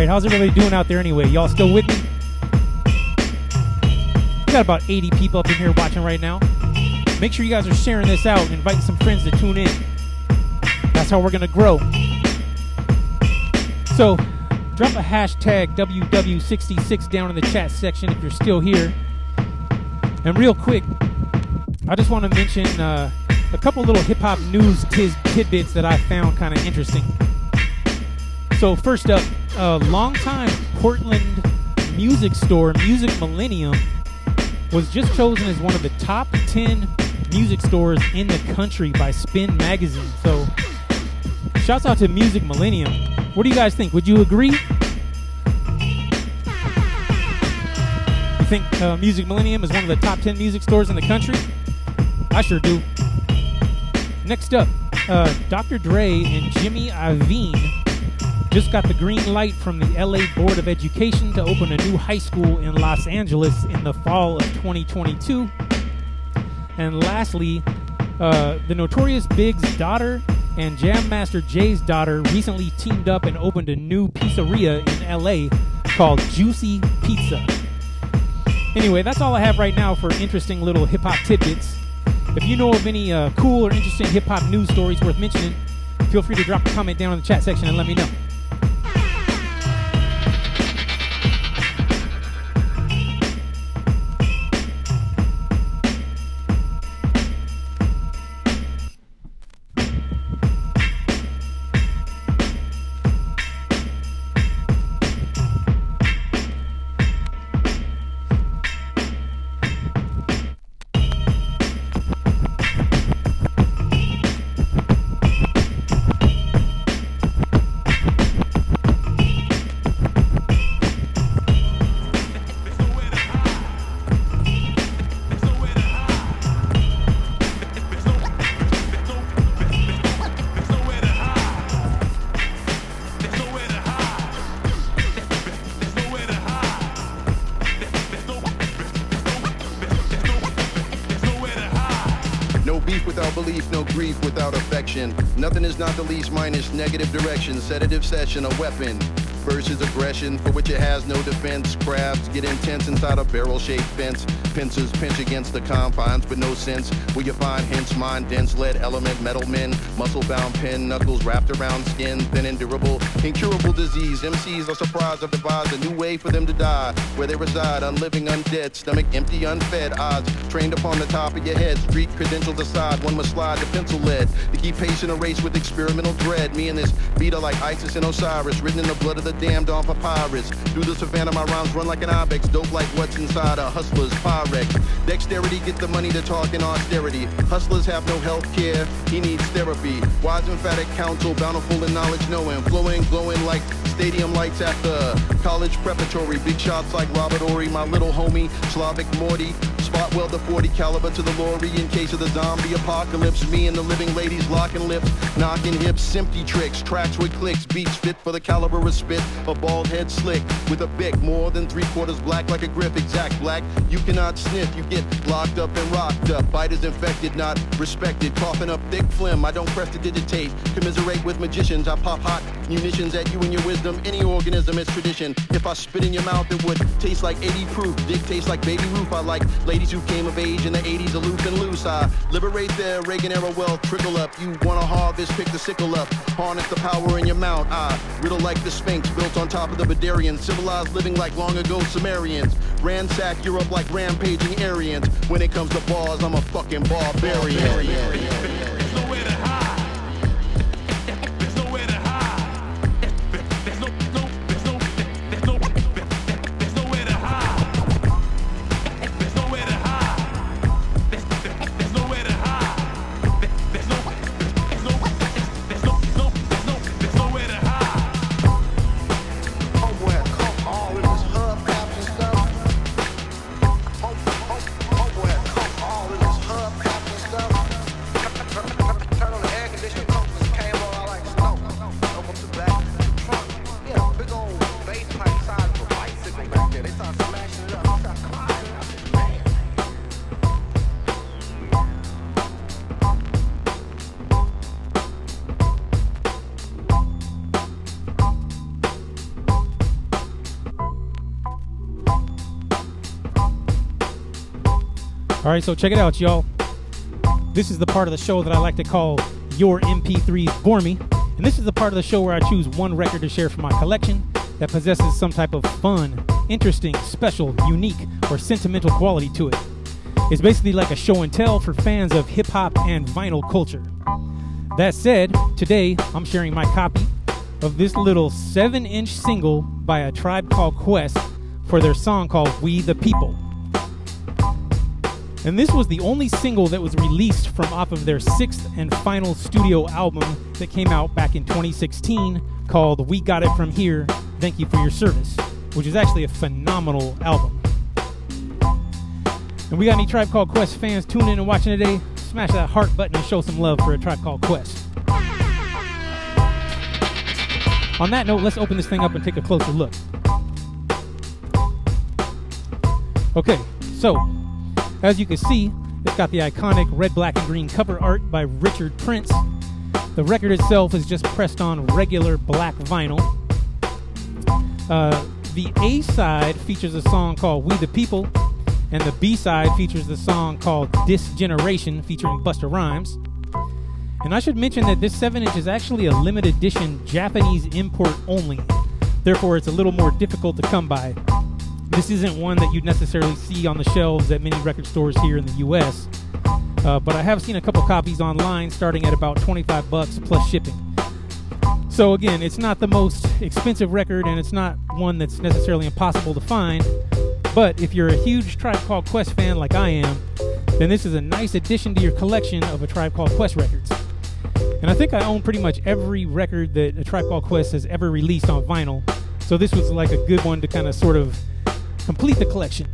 right, how's everybody doing out there anyway? Y'all still with me? We got about eighty people up in here watching right now. Make sure you guys are sharing this out and inviting some friends to tune in. That's how we're going to grow. So drop a hashtag W W sixty-six down in the chat section if you're still here. And real quick, I just want to mention uh, a couple little hip-hop news tiz tidbits that I found kind of interesting. So first up, a longtime Portland music store, Music Millennium, was just chosen as one of the top ten music stores in the country by Spin Magazine. So shouts out to Music Millennium. What do you guys think? Would you agree? You think uh, Music Millennium is one of the top ten music stores in the country? I sure do. Next up, uh, Doctor Dre and Jimmy Iovine just got the green light from the L A Board of Education to open a new high school in Los Angeles in the fall of twenty twenty-two. And lastly, uh, the Notorious Big's daughter and Jam Master Jay's daughter recently teamed up and opened a new pizzeria in L A called Juicy Pizza. Anyway, that's all I have right now for interesting little hip-hop tidbits. If you know of any uh, cool or interesting hip-hop news stories worth mentioning, feel free to drop a comment down in the chat section and let me know. Nothing is not the least minus negative direction, sedative session, a weapon versus aggression for which it has no defense. Crabs get intense inside a barrel-shaped fence. Pincers pinch against the confines with no sense. Will you find hints, mind dense, lead element, metal men, muscle-bound pen, knuckles wrapped around skin, thin and durable, incurable disease. M Cs are surprised I've devised a new way for them to die. Where they reside, unliving, undead, stomach empty, unfed, odds trained upon the top of your head. Street credentials aside, one must slide the pencil lead to keep pace in a race with experimental dread. Me and this beat are like Isis and Osiris, written in the blood of the damned on papyrus. Through the savannah, my rhymes run like an ibex, dope like what's inside a hustler's pie. Dexterity, get the money to talk in austerity. Hustlers have no health care, he needs therapy. Wise, emphatic counsel, bountiful in knowledge, knowing. Flowing, glowing like stadium lights after college preparatory. Big shots like Robert Ory, my little homie, Slavic Morty. Spot weld the forty caliber to the lorry in case of the zombie apocalypse. Me and the living ladies locking lips, knocking hips, empty tricks, tracks with clicks, beats fit for the caliber of spit. A bald head slick with a bick, more than three quarters black like a grip, exact black. You cannot sniff, you get locked up and rocked up. Biters infected, not respected, coughing up thick phlegm. I don't prestidigitate, commiserate with magicians. I pop hot munitions at you and your wisdom. Any organism is tradition. If I spit in your mouth, it would taste like eighty proof. Dick tastes like baby roof. I like ladies who came of age in the eighties, aloof and loose. I liberate their Reagan era wealth, trickle up. You wanna harvest, pick the sickle up, harness the power in your mount. I riddle like the Sphinx, built on top of the Badarian, civilized living like long ago Sumerians, ransack Europe like rampaging Aryans. When it comes to bars, I'm a fucking barbarian. barbarian. All right, so check it out, y'all. This is the part of the show that I like to call Your M P threes Bore Me. And this is the part of the show where I choose one record to share from my collection that possesses some type of fun, interesting, special, unique, or sentimental quality to it. It's basically like a show and tell for fans of hip-hop and vinyl culture. That said, today I'm sharing my copy of this little seven inch single by A Tribe Called Quest for their song called We The People. And this was the only single that was released from off of their sixth and final studio album that came out back in twenty sixteen called We Got It From Here, Thank You For Your Service, which is actually a phenomenal album. And we got any Tribe Called Quest fans tuning in and watching today? Smash that heart button and show some love for A Tribe Called Quest. On that note, let's open this thing up and take a closer look. Okay, so as you can see, it's got the iconic red, black, and green cover art by Richard Prince. The record itself is just pressed on regular black vinyl. Uh, the A-side features a song called We The People, and the B-side features the song called This Generation featuring Busta Rhymes. And I should mention that this seven inch is actually a limited edition Japanese import only. Therefore, it's a little more difficult to come by. This isn't one that you'd necessarily see on the shelves at many record stores here in the U S Uh, but I have seen a couple copies online starting at about twenty-five bucks plus shipping. So again, it's not the most expensive record, and it's not one that's necessarily impossible to find. But if you're a huge Tribe Called Quest fan like I am, then this is a nice addition to your collection of A Tribe Called Quest records. And I think I own pretty much every record that A Tribe Called Quest has ever released on vinyl. So this was like a good one to kind of sort of complete the collection.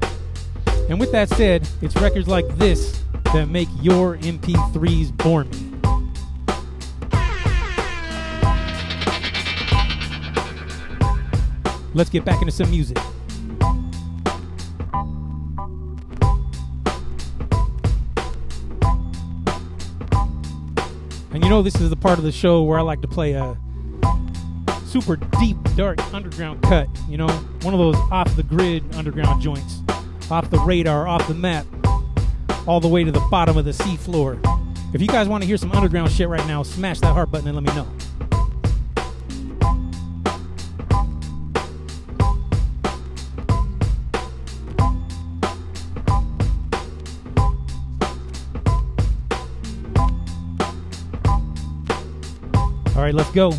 And with that said, it's records like this that make your M P threes bore me. Let's get back into some music. And you know, this is the part of the show where I like to play a super deep, dark underground cut, you know, one of those off-the-grid underground joints, off the radar, off the map, all the way to the bottom of the sea floor. If you guys want to hear some underground shit right now, smash that heart button and let me know. All right, let's go.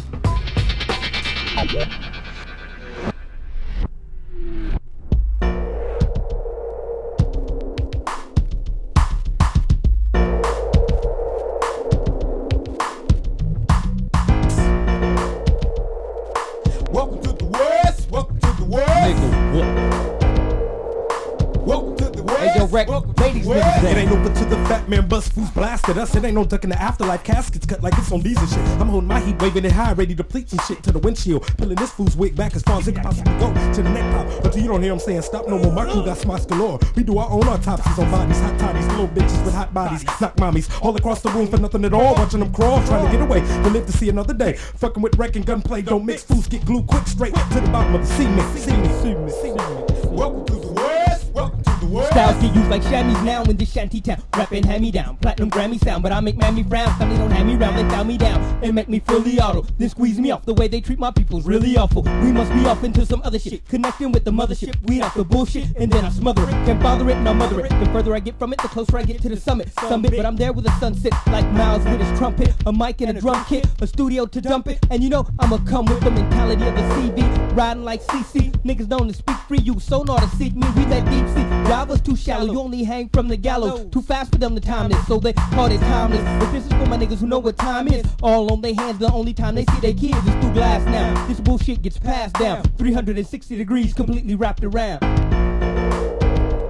Us. It ain't no ducking the afterlife. Caskets cut like it's on these and shit. I'm holding my heat, waving it high, ready to pleat some shit to the windshield. Pulling this fool's wig back as far as it can possibly go to the neck pop. Until you don't hear him saying stop no more. My crew got smarts galore. We do our own autopsies on bodies, hot toddies, little bitches with hot bodies, knock mommies all across the room for nothing at all. Watching them crawl, trying to get away, to live to see another day. Fucking with wreck and gunplay, don't mix. Fools get glued quick straight to the bottom of the cement. See me, see me, see me. Welcome to the West. Welcome to the West. Styles get used like shammies now in this shanty town. Rappin' hand me down, platinum Grammy sound, but I make mammy brown. Family don't hand me round, they found me down and make me feel the auto. Then squeeze me off. The way they treat my people's really awful. We must be off into some other shit, connecting with the mothership. We off the bullshit, and then I smother it. Can't bother it, and I mother it. The further I get from it, the closer I get to the summit. Summit, but I'm there with a sunset, like Miles with his trumpet, a mic and a drum kit, a studio to dump it. And you know I'ma come with the mentality of a C B, riding like C C. Niggas don't speak free, you so not to seek me. We that deep sea divers too shallow. You only hang from the gallows. Too fast for them to time this, so they call it timeless. But this is for my niggas who know what time is. All on their hands, the only time they see their kids is through glass now. This bullshit gets passed down, three hundred sixty degrees completely wrapped around.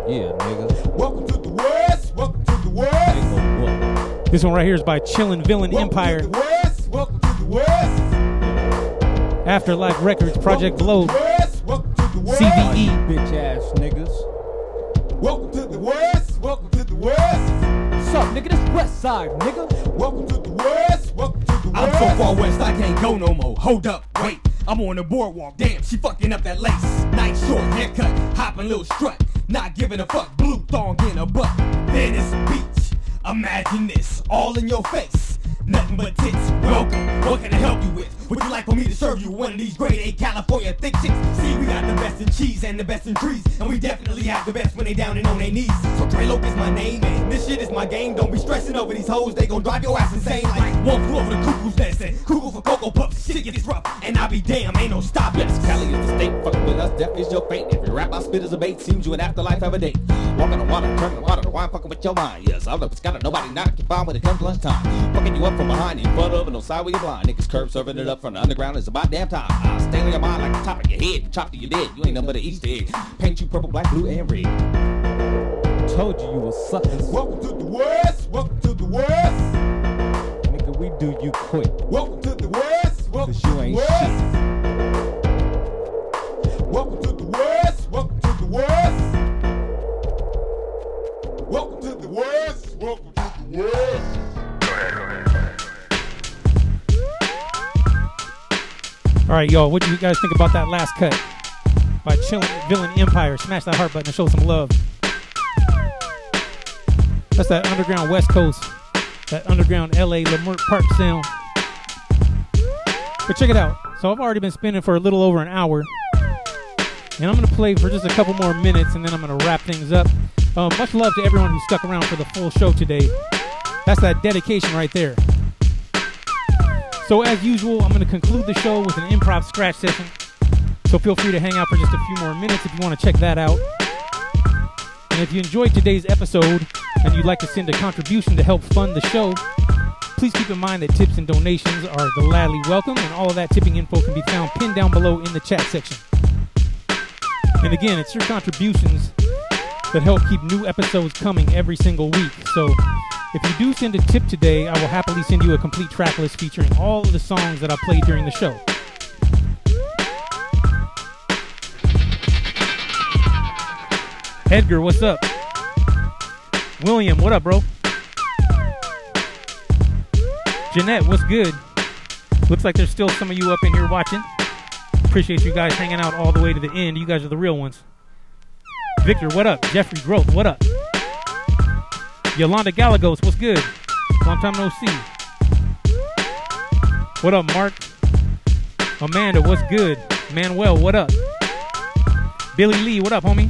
Yeah, nigga. Welcome to the West, welcome to the West. This one right here is by Chillin' Villain Empire. Welcome to the West, welcome to the West. Afterlife Records, Project Blow, C V E. Bitch ass niggas. Welcome to the West, welcome to the West. What's up, nigga? This West Side, nigga. Welcome to the West. Welcome to the West. I'm so far west, I can't go no more. Hold up, wait. I'm on the boardwalk. Damn, she fucking up that lace. Nice short haircut, hopping little strut. Not giving a fuck. Blue thong in a butt. Then it's a beach. Imagine this, all in your face. Nothing but tits. Welcome, what can I help you with? Would you like for me to serve you one of these grade A California thick chicks? See, we got the best in cheese and the best in trees, and we definitely have the best when they down and on their knees. So Dre Loke is my name, and this shit is my game. Don't be stressing over these hoes, they gon' drive your ass insane. Like one flew over the cuckoo's nest and cuckoo for Cocoa Puffs. Shit gets rough, and I be damn, ain't no stop. Yes, Cali is the state, fucking with us, death is your fate. Every rap I spit is a bait, seems you an afterlife every day. Walking on water, turning water to wine, fucking with your mind. Yes, I'm the Piscata, nobody not occupied when it comes lunchtime. Fucking you up from behind, you butt over, no side where you blind. Niggas curb serving it up from the underground, it's about damn time. I'll stand on your mind like the top of your head, chop to your dead. You ain't nothing but an Easter egg. Paint you purple, black, blue, and red. Told you you was suckin'. Welcome to the West, welcome to the West. Nigga, we do you quick. Welcome to the West, welcome to the West. Welcome to the West, welcome to the West. Welcome to the West, welcome to the West. All right, y'all, what do you guys think about that last cut by Chillin' Villain Empire? Smash that heart button and show some love. That's that underground West Coast, that underground L A. Leimert Park sound. But check it out. So I've already been spinning for a little over an hour, and I'm going to play for just a couple more minutes, and then I'm going to wrap things up. Um, much love to everyone who stuck around for the full show today. That's that dedication right there. So as usual, I'm going to conclude the show with an improv scratch session. So feel free to hang out for just a few more minutes if you want to check that out. And if you enjoyed today's episode and you'd like to send a contribution to help fund the show, please keep in mind that tips and donations are gladly welcome, and all of that tipping info can be found pinned down below in the chat section. And again, it's your contributions that help keep new episodes coming every single week. So if you do send a tip today, I will happily send you a complete track list featuring all of the songs that I played during the show. Edgar, what's up? William, what up, bro? Jeanette, what's good? Looks like there's still some of you up in here watching. Appreciate you guys hanging out all the way to the end. You guys are the real ones. Victor, what up? Jeffrey Groth, what up? Yolanda Gallegos, what's good? Long time no see. What up, Mark? Amanda, what's good? Manuel, what up? Billy Lee, what up, homie?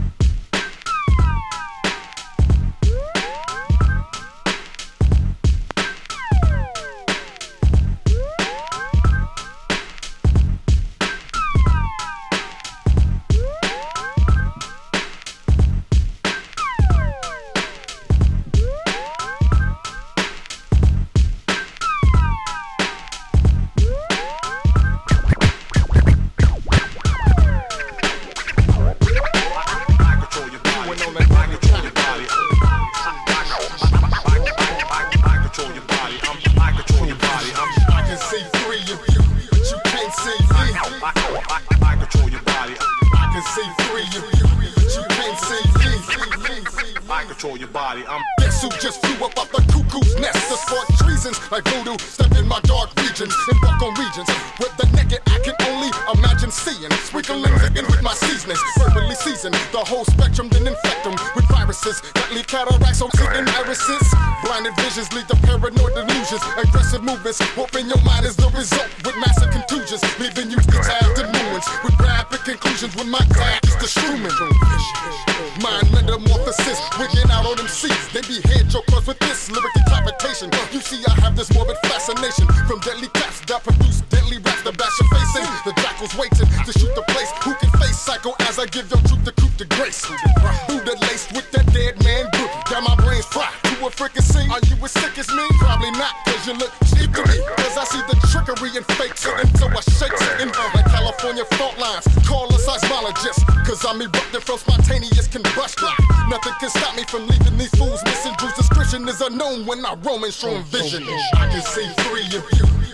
Strong vision. I can see three of you,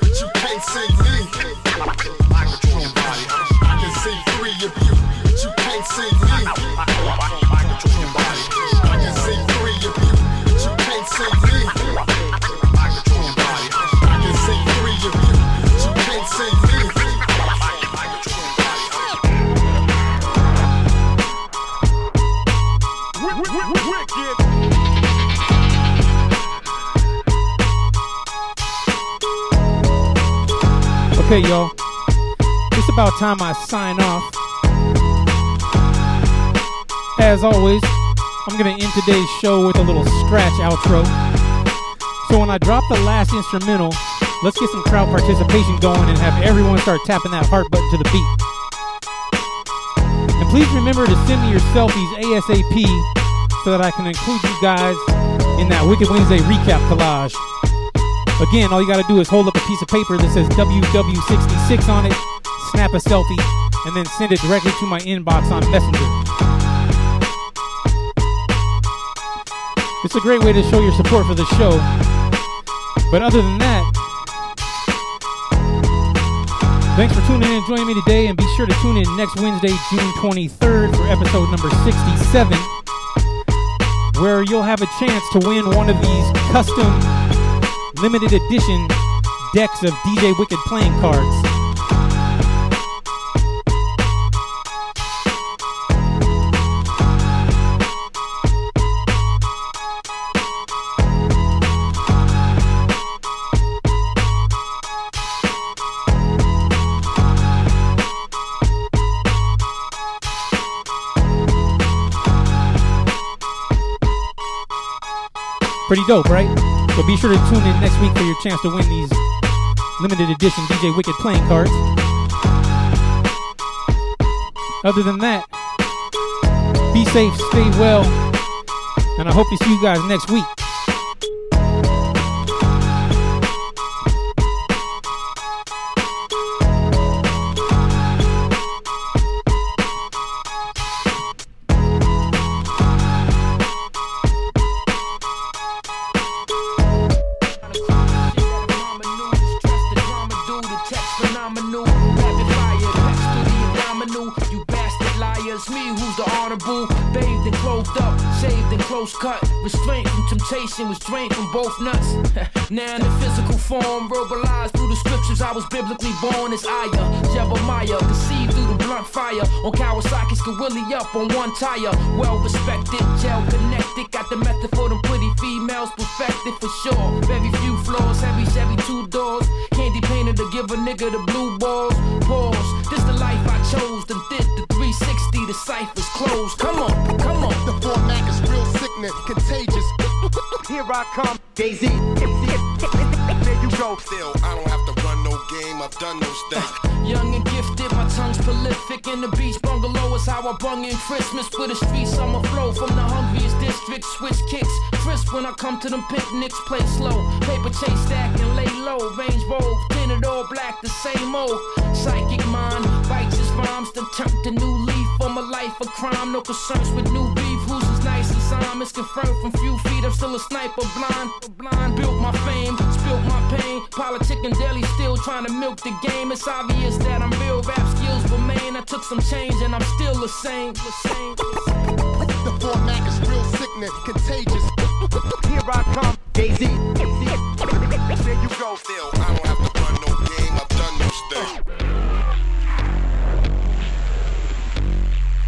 but you can't see me. I control your body. I can see three of you, but you can't see me. I control your body. I can see three of you, but you can't see me. I control your body. I can see three of you, but you can't see me. I control your body. Wicked. Okay, y'all. It's about time I sign off. As always, I'm going to end today's show with a little scratch outro. So when I drop the last instrumental, let's get some crowd participation going and have everyone start tapping that heart button to the beat. And please remember to send me your selfies ASAP so that I can include you guys in that Wicked Wednesday recap collage. Again, all you got to do is hold up a piece of paper that says W W sixty-six on it, snap a selfie, and then send it directly to my inbox on Messenger. It's a great way to show your support for the show. But other than that, thanks for tuning in and joining me today, and be sure to tune in next Wednesday, June twenty-third, for episode number sixty-seven, where you'll have a chance to win one of these custom limited edition decks of D J Wicked playing cards. Pretty dope, right? So be sure to tune in next week for your chance to win these limited edition D J Wicked playing cards. Other than that, be safe, stay well, and I hope to see you guys next week. Cut. Restraint from temptation was drained from both nuts. Now in the physical form, verbalized through the scriptures, I was biblically born as Aya, Jebemiah, conceived through the blunt fire. On Kawasaki's Gorilla up on one tire. Well respected, gel connected, got the method for them pretty females, perfected for sure. Very few flaws, heavy Chevy two doors, candy painted to give a nigga the blue balls. Pause, this the life I chose, then did the three sixty, the cipher's closed. Come on, come on. The format is real sick. Contagious. Here I come, Daisy. There you go. Still, I don't have to run no game. I've done those things. Young and gifted, my tongue's prolific. In the beach bungalow is how I bung in Christmas. With a street summer flow from the hungriest district. Switch kicks, crisp when I come to them picnics. Play slow, paper chase, stack and lay low. Range roll, tinted all black, the same old. Psychic mind, righteous rhymes. Then turn the new leaf on my life of crime. No concerns with new beef. Who's as nice as I'm? It's confirmed from few feet. I'm still a sniper, blind, blind. Built my fame, spilt my pain. Politic and daily, still trying to milk the game. It's obvious that I'm real. Rap skills remain. I took some change and I'm still the same. The, same. The format is real sickness, contagious. Here I come, Daisy. There you go. Still, I don't have to run no game. I've done no stuff.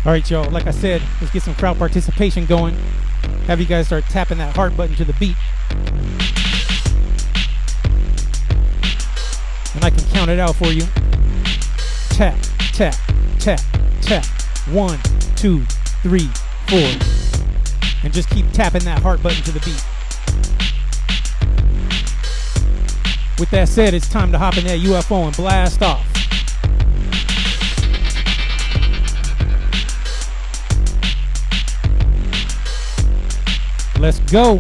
All right, y'all, like I said, let's get some crowd participation going. Have you guys start tapping that heart button to the beat. And I can count it out for you. Tap, tap, tap, tap. One, two, three, four. And just keep tapping that heart button to the beat. With that said, it's time to hop in that U F O and blast off. Let's go.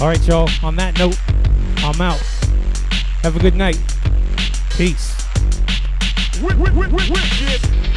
All right, y'all. On that note, I'm out. Have a good night. Peace. Wicked.